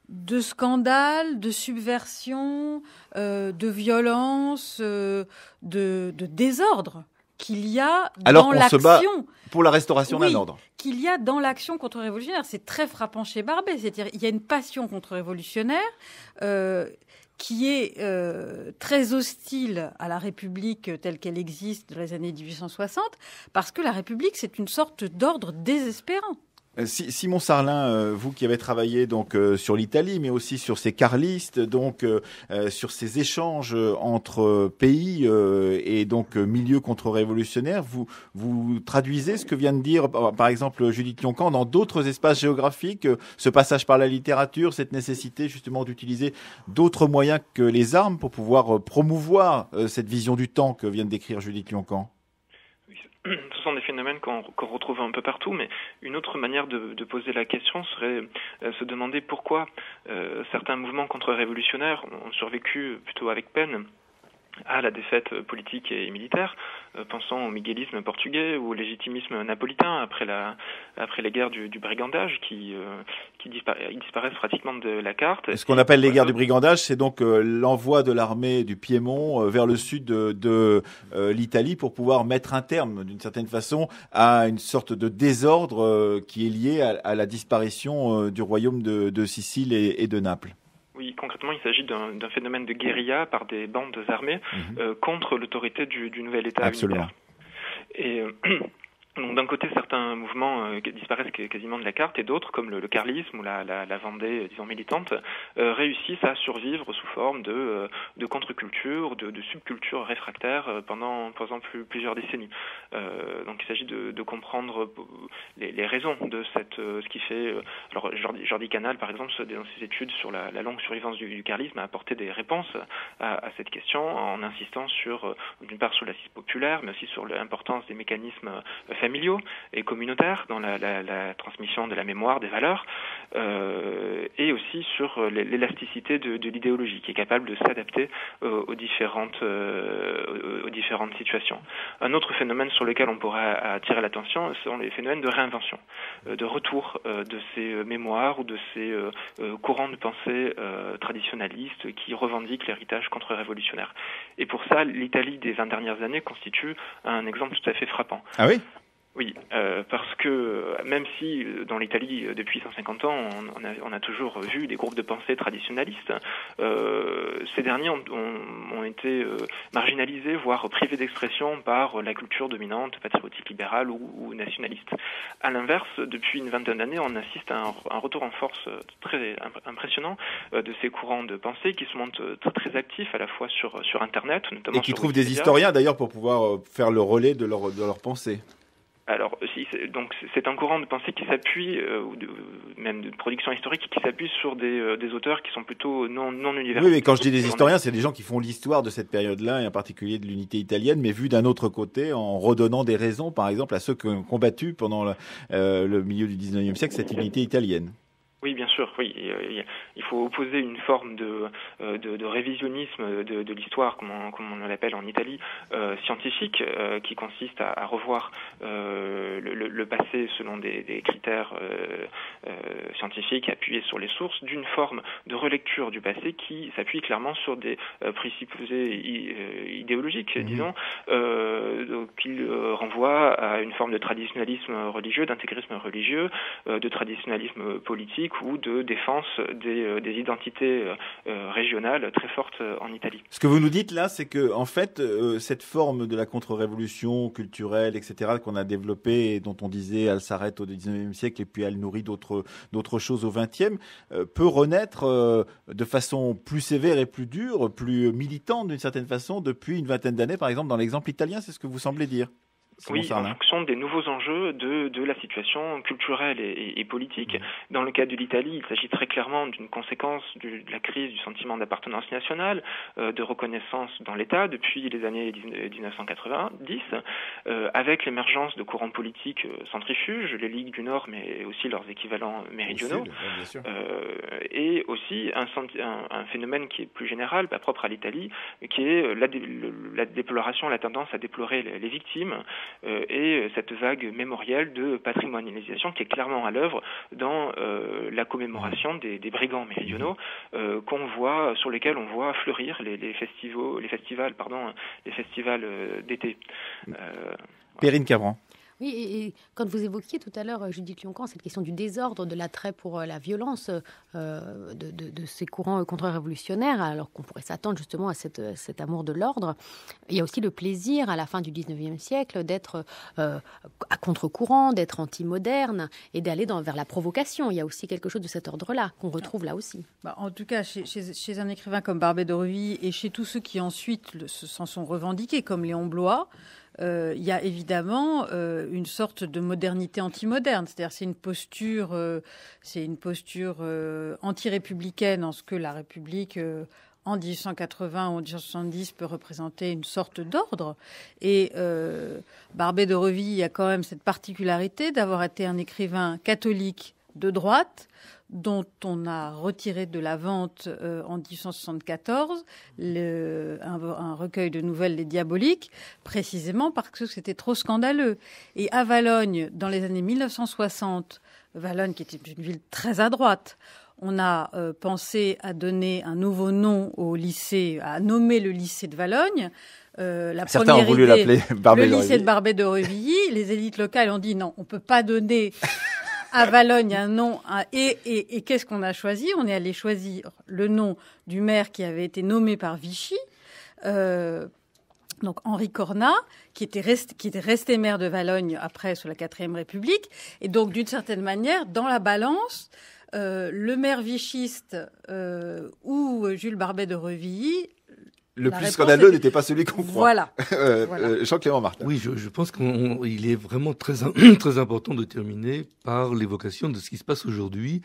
de scandale, de subversion, euh, de violence, euh, de, de désordre qu'il y a dans l'action pour la restauration oui, d'un ordre. Qu'il y a dans l'action contre-révolutionnaire, c'est très frappant chez Barbey. C'est-à-dire, il y a une passion contre-révolutionnaire. Euh, qui est euh, très hostile à la République telle qu'elle existe dans les années dix-huit cent soixante, parce que la République, c'est une sorte d'ordre désespérant. Simon Sarlin, vous qui avez travaillé donc sur l'Italie, mais aussi sur ces carlistes, donc sur ces échanges entre pays et donc milieux contre-révolutionnaires, vous vous traduisez ce que vient de dire par exemple Judith Lyoncamp dans d'autres espaces géographiques, ce passage par la littérature, cette nécessité justement d'utiliser d'autres moyens que les armes pour pouvoir promouvoir cette vision du temps que vient de décrire Judith Lyoncamp. Ce sont des phénomènes qu'on qu'on retrouve un peu partout, mais une autre manière de, de poser la question serait euh, se demander pourquoi euh, certains mouvements contre-révolutionnaires ont survécu plutôt avec peine à la défaite politique et militaire, euh, pensant au miguelisme portugais ou au légitimisme napolitain après la après les guerres du, du brigandage qui euh, qui dispara disparaissent pratiquement de la carte. Et ce qu'on appelle les guerres du brigandage, c'est donc euh, l'envoi de l'armée du Piémont euh, vers le sud de, de euh, l'Italie pour pouvoir mettre un terme d'une certaine façon à une sorte de désordre euh, qui est lié à, à la disparition euh, du royaume de, de Sicile et, et de Naples. Oui, concrètement, il s'agit d'un phénomène de guérilla par des bandes armées mmh. euh, contre l'autorité du, du nouvel État Absolument. militaire. Et euh, donc, d'un côté, certains mouvements euh, disparaissent quasiment de la carte, et d'autres, comme le, le carlisme ou la, la, la Vendée, disons militante, euh, réussissent à survivre sous forme de, euh, de contre-culture, de, de subculture réfractaire euh, pendant, pendant plus, plusieurs décennies. Euh, donc, il s'agit de, de comprendre les, les raisons de cette, euh, ce qui fait. Euh, alors, Jordi, Jordi Canal, par exemple, dans ses études sur la, la longue survivance du, du carlisme, a apporté des réponses à, à cette question en insistant sur, d'une part, sur l'assise populaire, mais aussi sur l'importance des mécanismes familiaux. familiaux et communautaires dans la, la, la transmission de la mémoire, des valeurs, euh, et aussi sur l'élasticité de, de l'idéologie qui est capable de s'adapter euh, aux différentes euh, aux différentes situations. Un autre phénomène sur lequel on pourrait attirer l'attention sont les phénomènes de réinvention, euh, de retour euh, de ces mémoires ou de ces euh, courants de pensée euh, traditionnalistes qui revendiquent l'héritage contre-révolutionnaire. Et pour ça, l'Italie des vingt dernières années constitue un exemple tout à fait frappant. Ah oui ? Oui, euh, parce que même si dans l'Italie, depuis cent cinquante ans, on, on, a, on a toujours vu des groupes de pensée traditionnalistes, euh, ces derniers ont, ont, ont été euh, marginalisés, voire privés d'expression par la culture dominante, patriotique libérale ou, ou nationaliste. À l'inverse, depuis une vingtaine d'années, on assiste à un, un retour en force très impressionnant euh, de ces courants de pensée qui se montrent très, très actifs à la fois sur, sur Internet, notamment. Et qui trouvent des historiens d'ailleurs pour pouvoir faire le relais de leur, de leur pensée. Alors, donc c'est un courant de pensée qui s'appuie, euh, ou de, même de production historique, qui s'appuie sur des, euh, des auteurs qui sont plutôt non, non universitaires. Oui, mais quand je dis des historiens, c'est des gens qui font l'histoire de cette période-là, et en particulier de l'unité italienne, mais vu d'un autre côté, en redonnant des raisons, par exemple, à ceux qui ont combattu pendant le, euh, le milieu du dix-neuvième siècle cette unité italienne. Oui, bien sûr, oui. Il faut opposer une forme de, de, de révisionnisme de, de l'histoire, comme on, comme on l'appelle en Italie, euh, scientifique, euh, qui consiste à, à revoir euh, le, le passé selon des, des critères euh, euh, scientifiques appuyés sur les sources, d'une forme de relecture du passé qui s'appuie clairement sur des euh, présupposés idéologiques, disons, euh, qui euh, renvoient à une forme de traditionnalisme religieux, d'intégrisme religieux, euh, de traditionnalisme politique, ou de défense des, des identités euh, régionales très fortes en Italie. Ce que vous nous dites là, c'est que en fait, euh, cette forme de la contre-révolution culturelle, et cetera, qu'on a développée et dont on disait elle s'arrête au dix-neuvième siècle et puis elle nourrit d'autres d'autres choses au vingtième, euh, peut renaître euh, de façon plus sévère et plus dure, plus militante d'une certaine façon depuis une vingtaine d'années, par exemple dans l'exemple italien, c'est ce que vous semblez dire. Simon oui, Sarlin. En fonction des nouveaux enjeux de, de la situation culturelle et, et politique. Mmh. Dans le cas de l'Italie, il s'agit très clairement d'une conséquence du, de la crise du sentiment d'appartenance nationale, euh, de reconnaissance dans l'État depuis les années dix-neuf cent quatre-vingt-dix, euh, avec l'émergence de courants politiques euh, centrifuges, les Ligues du Nord, mais aussi leurs équivalents méridionaux, oui, euh, et aussi un, un, un phénomène qui est plus général, pas propre à l'Italie, qui est la, dé, la déploration, la tendance à déplorer les, les victimes, Euh, et cette vague mémorielle de patrimonialisation qui est clairement à l'œuvre dans euh, la commémoration des, des brigands méridionaux euh, qu'on voit, sur lesquels on voit fleurir les, les, festivaux, les festivals, pardon, les festivals euh, d'été. Euh, Perrine Kervan. Oui, et, et quand vous évoquiez tout à l'heure, Judith Lyoncamp, cette question du désordre, de l'attrait pour la violence euh, de, de, de ces courants contre-révolutionnaires, alors qu'on pourrait s'attendre justement à cette, cet amour de l'ordre, il y a aussi le plaisir à la fin du dix-neuvième siècle d'être euh, à contre-courant, d'être anti-moderne et d'aller dans, vers la provocation. Il y a aussi quelque chose de cet ordre-là qu'on retrouve là aussi. Bah, en tout cas, chez, chez, chez un écrivain comme Barbey d'Aurevilly et chez tous ceux qui ensuite le, s'en sont revendiqués, comme Léon Bloy, il euh, y a évidemment euh, une sorte de modernité anti-moderne, c'est-à-dire c'est une posture, euh, c'est une posture euh, anti-républicaine en ce que la République euh, en dix-huit cent quatre-vingts ou en dix-huit cent soixante-dix peut représenter une sorte d'ordre. Et euh, Barbey d'Aurevilly a quand même cette particularité d'avoir été un écrivain catholique de droite, dont on a retiré de la vente euh, en dix-huit cent soixante-quatorze le, un, un recueil de nouvelles Les Diaboliques, précisément parce que c'était trop scandaleux. Et à Valognes, dans les années mille neuf cent soixante, Valognes qui était une ville très à droite, on a euh, pensé à donner un nouveau nom au lycée, à nommer le lycée de Valognes. Euh, la Certains première ont voulu idée, l'appeler Barbey d'Aurevilly. Le lycée de Barbey d'Aurevilly, les élites locales ont dit non, on ne peut pas donner... À Valognes, un nom. Un, et et, et qu'est-ce qu'on a choisi? On est allé choisir le nom du maire qui avait été nommé par Vichy, euh, donc Henri Cornat, qui était, resté, qui était resté maire de Valognes après sous la quatrième République. Et donc, d'une certaine manière, dans la balance, euh, le maire vichiste euh, ou Jules Barbey d'Aurevilly. Le la plus scandaleux est... n'était pas celui qu'on croit. Voilà. euh, voilà. Euh, Jean-Clément Martin. Oui, je, je pense qu'il est vraiment très, très important de terminer par l'évocation de ce qui se passe aujourd'hui.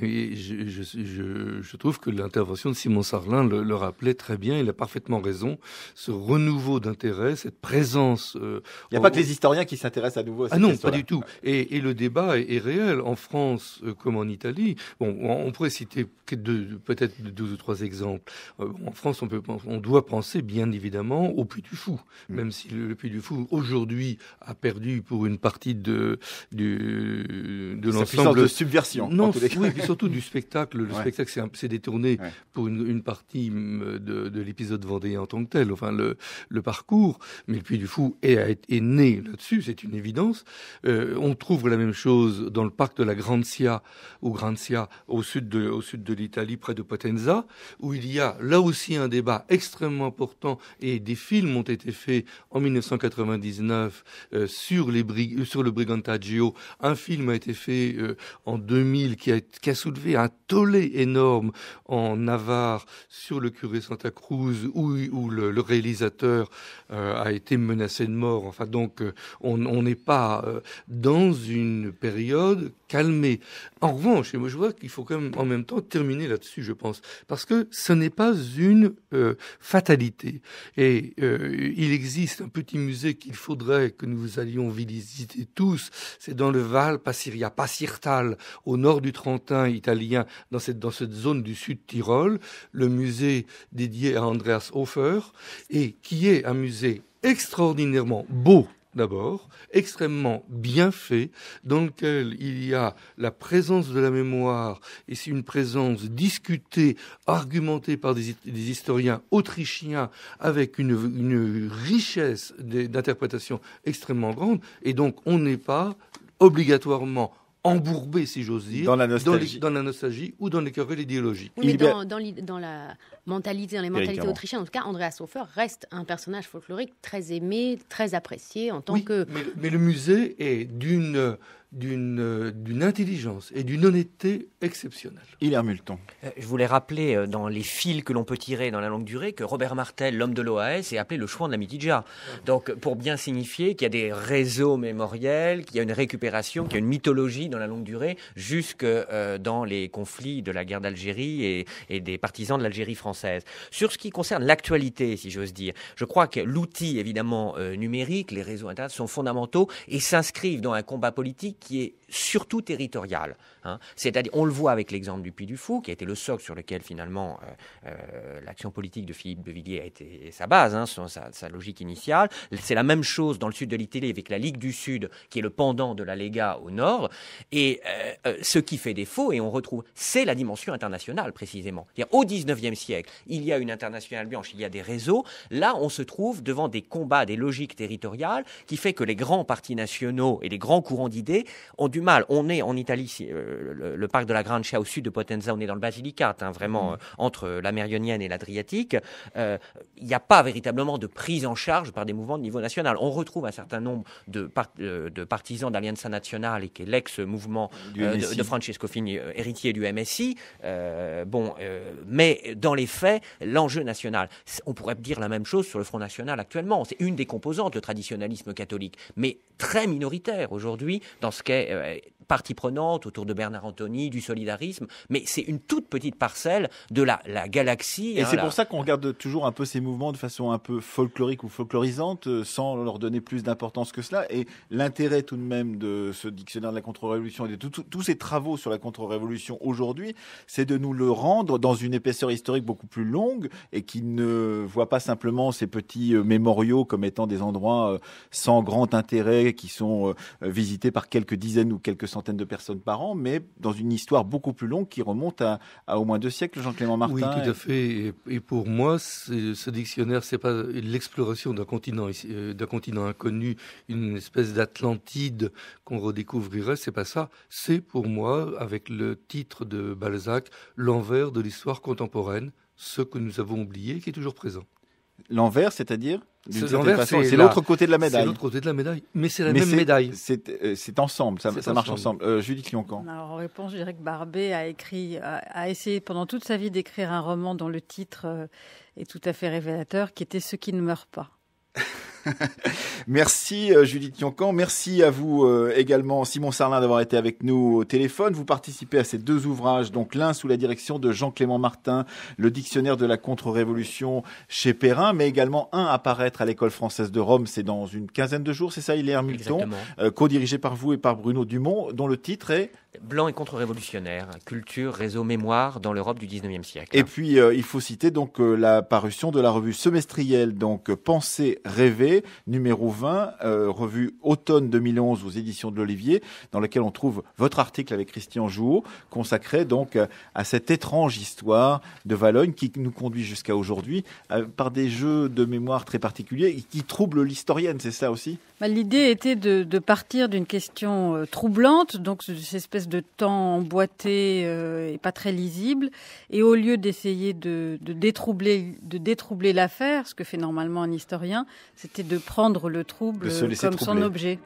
Et je, je, je, je trouve que l'intervention de Simon Sarlin le, le rappelait très bien. Il a parfaitement raison. Ce renouveau d'intérêt, cette présence... Euh, il n'y a en... pas que les historiens qui s'intéressent à nouveau à cette question. Ah non, pas du tout. Et, et le débat est, est réel en France euh, comme en Italie. Bon, on, on pourrait citer deux, peut-être deux ou trois exemples. Euh, en France, on peut, on doit penser bien évidemment au Puy du Fou, même si le, le Puy du Fou aujourd'hui a perdu pour une partie de du, de l'ensemble de subversion. Non, oui, mais surtout du spectacle. Le ouais. spectacle c'est, un, c'est détourné ouais. pour une, une partie de, de l'épisode vendéen en tant que tel. Enfin le le parcours, mais le Puy du Fou est, est, est né là-dessus, c'est une évidence. Euh, on trouve la même chose dans le parc de la Grancia ou Grancia au sud de au sud de l'Italie, près de Potenza, où il y a là aussi un débat extrêmement important et des films ont été faits en mille neuf cent quatre-vingt-dix-neuf euh, sur, les bri- sur le Brigantaggio. Un film a été fait euh, en deux mille qui a, qui a soulevé un tollé énorme en Navarre sur le curé Santa Cruz où, où le, le réalisateur euh, a été menacé de mort. Enfin donc euh, on n'est pas euh, dans une période calmée. En revanche, et moi je vois qu'il faut quand même en même temps terminer là-dessus, je pense, parce que ce n'est pas une euh, fatalité. Et euh, il existe un petit musée qu'il faudrait que nous allions visiter tous. C'est dans le Val Pasirta, Pasirtal, au nord du Trentin italien, dans cette, dans cette zone du sud Tyrol, le musée dédié à Andreas Hofer, et qui est un musée extraordinairement beau, d'abord, extrêmement bien fait, dans lequel il y a la présence de la mémoire, et c'est une présence discutée, argumentée par des, des historiens autrichiens, avec une, une richesse d'interprétation extrêmement grande, et donc on n'est pas obligatoirement embourbé, si j'ose dire, dans la nostalgie, dans les, dans la nostalgie ou dans les querelles idéologiques. Oui, mais dans, dans, dans la, mentalités, dans les mentalités autrichiennes. En tout cas, Andreas Hofer reste un personnage folklorique très aimé, très apprécié en tant oui, que... Mais, mais le musée est d'une... D'une, d'une intelligence et d'une honnêteté exceptionnelle. Hilaire Multon. Euh, je voulais rappeler euh, dans les fils que l'on peut tirer dans la longue durée que Robert Martel, l'homme de l'O A S, est appelé le chouan de la Mitidja. Donc pour bien signifier qu'il y a des réseaux mémoriels, qu'il y a une récupération, qu'il y a une mythologie dans la longue durée, jusque euh, dans les conflits de la guerre d'Algérie et, et des partisans de l'Algérie française. Sur ce qui concerne l'actualité, si j'ose dire, je crois que l'outil évidemment euh, numérique, les réseaux internet sont fondamentaux et s'inscrivent dans un combat politique qui est surtout territorial. Hein. C'est-à-dire, on le voit avec l'exemple du Puy du Fou, qui a été le socle sur lequel, finalement, euh, euh, l'action politique de Philippe de Villiers a été sa base, hein, son, sa, sa logique initiale. C'est la même chose dans le sud de l'Italie, avec la Ligue du Sud, qui est le pendant de la Lega au nord. Et euh, ce qui fait défaut, et on retrouve, c'est la dimension internationale, précisément. C'est-à-dire, au dix-neuvième siècle, il y a une internationale blanche, il y a des réseaux. Là, on se trouve devant des combats, des logiques territoriales, qui fait que les grands partis nationaux et les grands courants d'idées ont du mal. On est en Italie, euh, le, le parc de la Grancia au sud de Potenza, on est dans le Basilicat, hein, vraiment euh, entre la mer Ionienne et l'Adriatique. Euh, il n'y a pas véritablement de prise en charge par des mouvements de niveau national. On retrouve un certain nombre de, par- de, de partisans d'Allianza Nazionale et qui est l'ex-mouvement euh, de, de Francesco Fini, euh, héritier du M S I. Euh, bon, euh, mais dans les faits, l'enjeu national. On pourrait dire la même chose sur le Front National actuellement. C'est une des composantes, le traditionnalisme catholique, mais très minoritaire aujourd'hui dans ce qu'est euh, partie prenante autour de Bernard Anthony, du solidarisme, mais c'est une toute petite parcelle de la, la galaxie. Et hein, c'est la... pour ça qu'on regarde toujours un peu ces mouvements de façon un peu folklorique ou folklorisante, euh, sans leur donner plus d'importance que cela. Et l'intérêt tout de même de ce dictionnaire de la contre-révolution et de tous ces travaux sur la contre-révolution aujourd'hui, c'est de nous le rendre dans une épaisseur historique beaucoup plus longue et qui ne voit pas simplement ces petits euh, mémoriaux comme étant des endroits euh, sans grand intérêt qui sont euh, visités par quelques dizaines ou quelques centaines de personnes par an, mais dans une histoire beaucoup plus longue qui remonte à, à au moins deux siècles, Jean-Clément Martin. Oui, tout à fait. Et pour moi, ce dictionnaire, c'est pas l'exploration d'un continent, d'un continent inconnu, une espèce d'Atlantide qu'on redécouvrirait, c'est pas ça. C'est pour moi, avec le titre de Balzac, l'envers de l'histoire contemporaine, ce que nous avons oublié, qui est toujours présent. L'envers, c'est-à-dire ? D'une certaine façon, c'est, c'est l'autre côté de la médaille. C'est l'autre côté de la médaille, mais c'est la mais même c'est, médaille. C'est, euh, c'est ensemble, ça, c'est ça ensemble. marche ensemble. Euh, Judith Lyoncamp. Alors, en réponse, je dirais que Barbey a écrit, a, a essayé pendant toute sa vie d'écrire un roman dont le titre euh, est tout à fait révélateur, qui était « Ceux qui ne meurent pas ». Merci euh, Judith Lyoncamp, merci à vous euh, également Simon Sarlin d'avoir été avec nous au téléphone. Vous participez à ces deux ouvrages, donc l'un sous la direction de Jean-Clément Martin, le dictionnaire de la contre-révolution chez Perrin, mais également un à paraître à l'école française de Rome, c'est dans une quinzaine de jours, c'est ça Hilaire Multon, euh, co-dirigé par vous et par Bruno Dumont, dont le titre est Blanc et contre-révolutionnaire, culture, réseau, mémoire dans l'Europe du dix-neuvième siècle. Et puis euh, il faut citer donc euh, la parution de la revue semestrielle donc euh, Pensée-Rêver, numéro vingt, euh, revue automne deux mille onze aux éditions de l'Olivier, dans laquelle on trouve votre article avec Christian Jouhaud, consacré donc euh, à cette étrange histoire de Valognes qui nous conduit jusqu'à aujourd'hui euh, par des jeux de mémoire très particuliers et qui troublent l'historienne, c'est ça aussi ? Bah, l'idée était de, de partir d'une question euh, troublante, donc cette espèce de temps emboîté euh, et pas très lisible, et au lieu d'essayer de, de, détroubler, de détroubler l'affaire, ce que fait normalement un historien, c'était de prendre le trouble comme troubler. Son objet.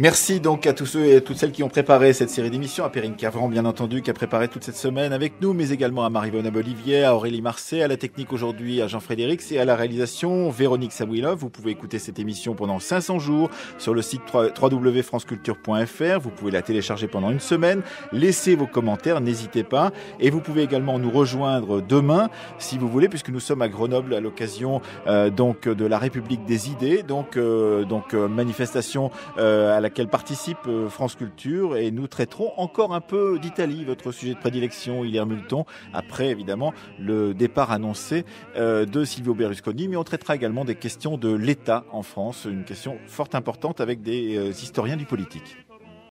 Merci donc à tous ceux et à toutes celles qui ont préparé cette série d'émissions, à Perrine Kervan bien entendu, qui a préparé toute cette semaine avec nous, mais également à Marie-Bonne Olivier, à Aurélie Marseille, à la technique aujourd'hui, à Jean-Frédéric et à la réalisation Véronique Sabuilov. Vous pouvez écouter cette émission pendant cinq cents jours sur le site w w w point france culture point f r. Vous pouvez la télécharger pendant une semaine. Laissez vos commentaires, n'hésitez pas. Et vous pouvez également nous rejoindre demain, si vous voulez, puisque nous sommes à Grenoble à l'occasion euh, donc de la République des idées, donc euh, donc euh, manifestation euh, à la laquelle participe France Culture, et nous traiterons encore un peu d'Italie, votre sujet de prédilection, Hilaire Multon, après évidemment le départ annoncé de Silvio Berlusconi, mais on traitera également des questions de l'État en France, une question fort importante avec des historiens du politique.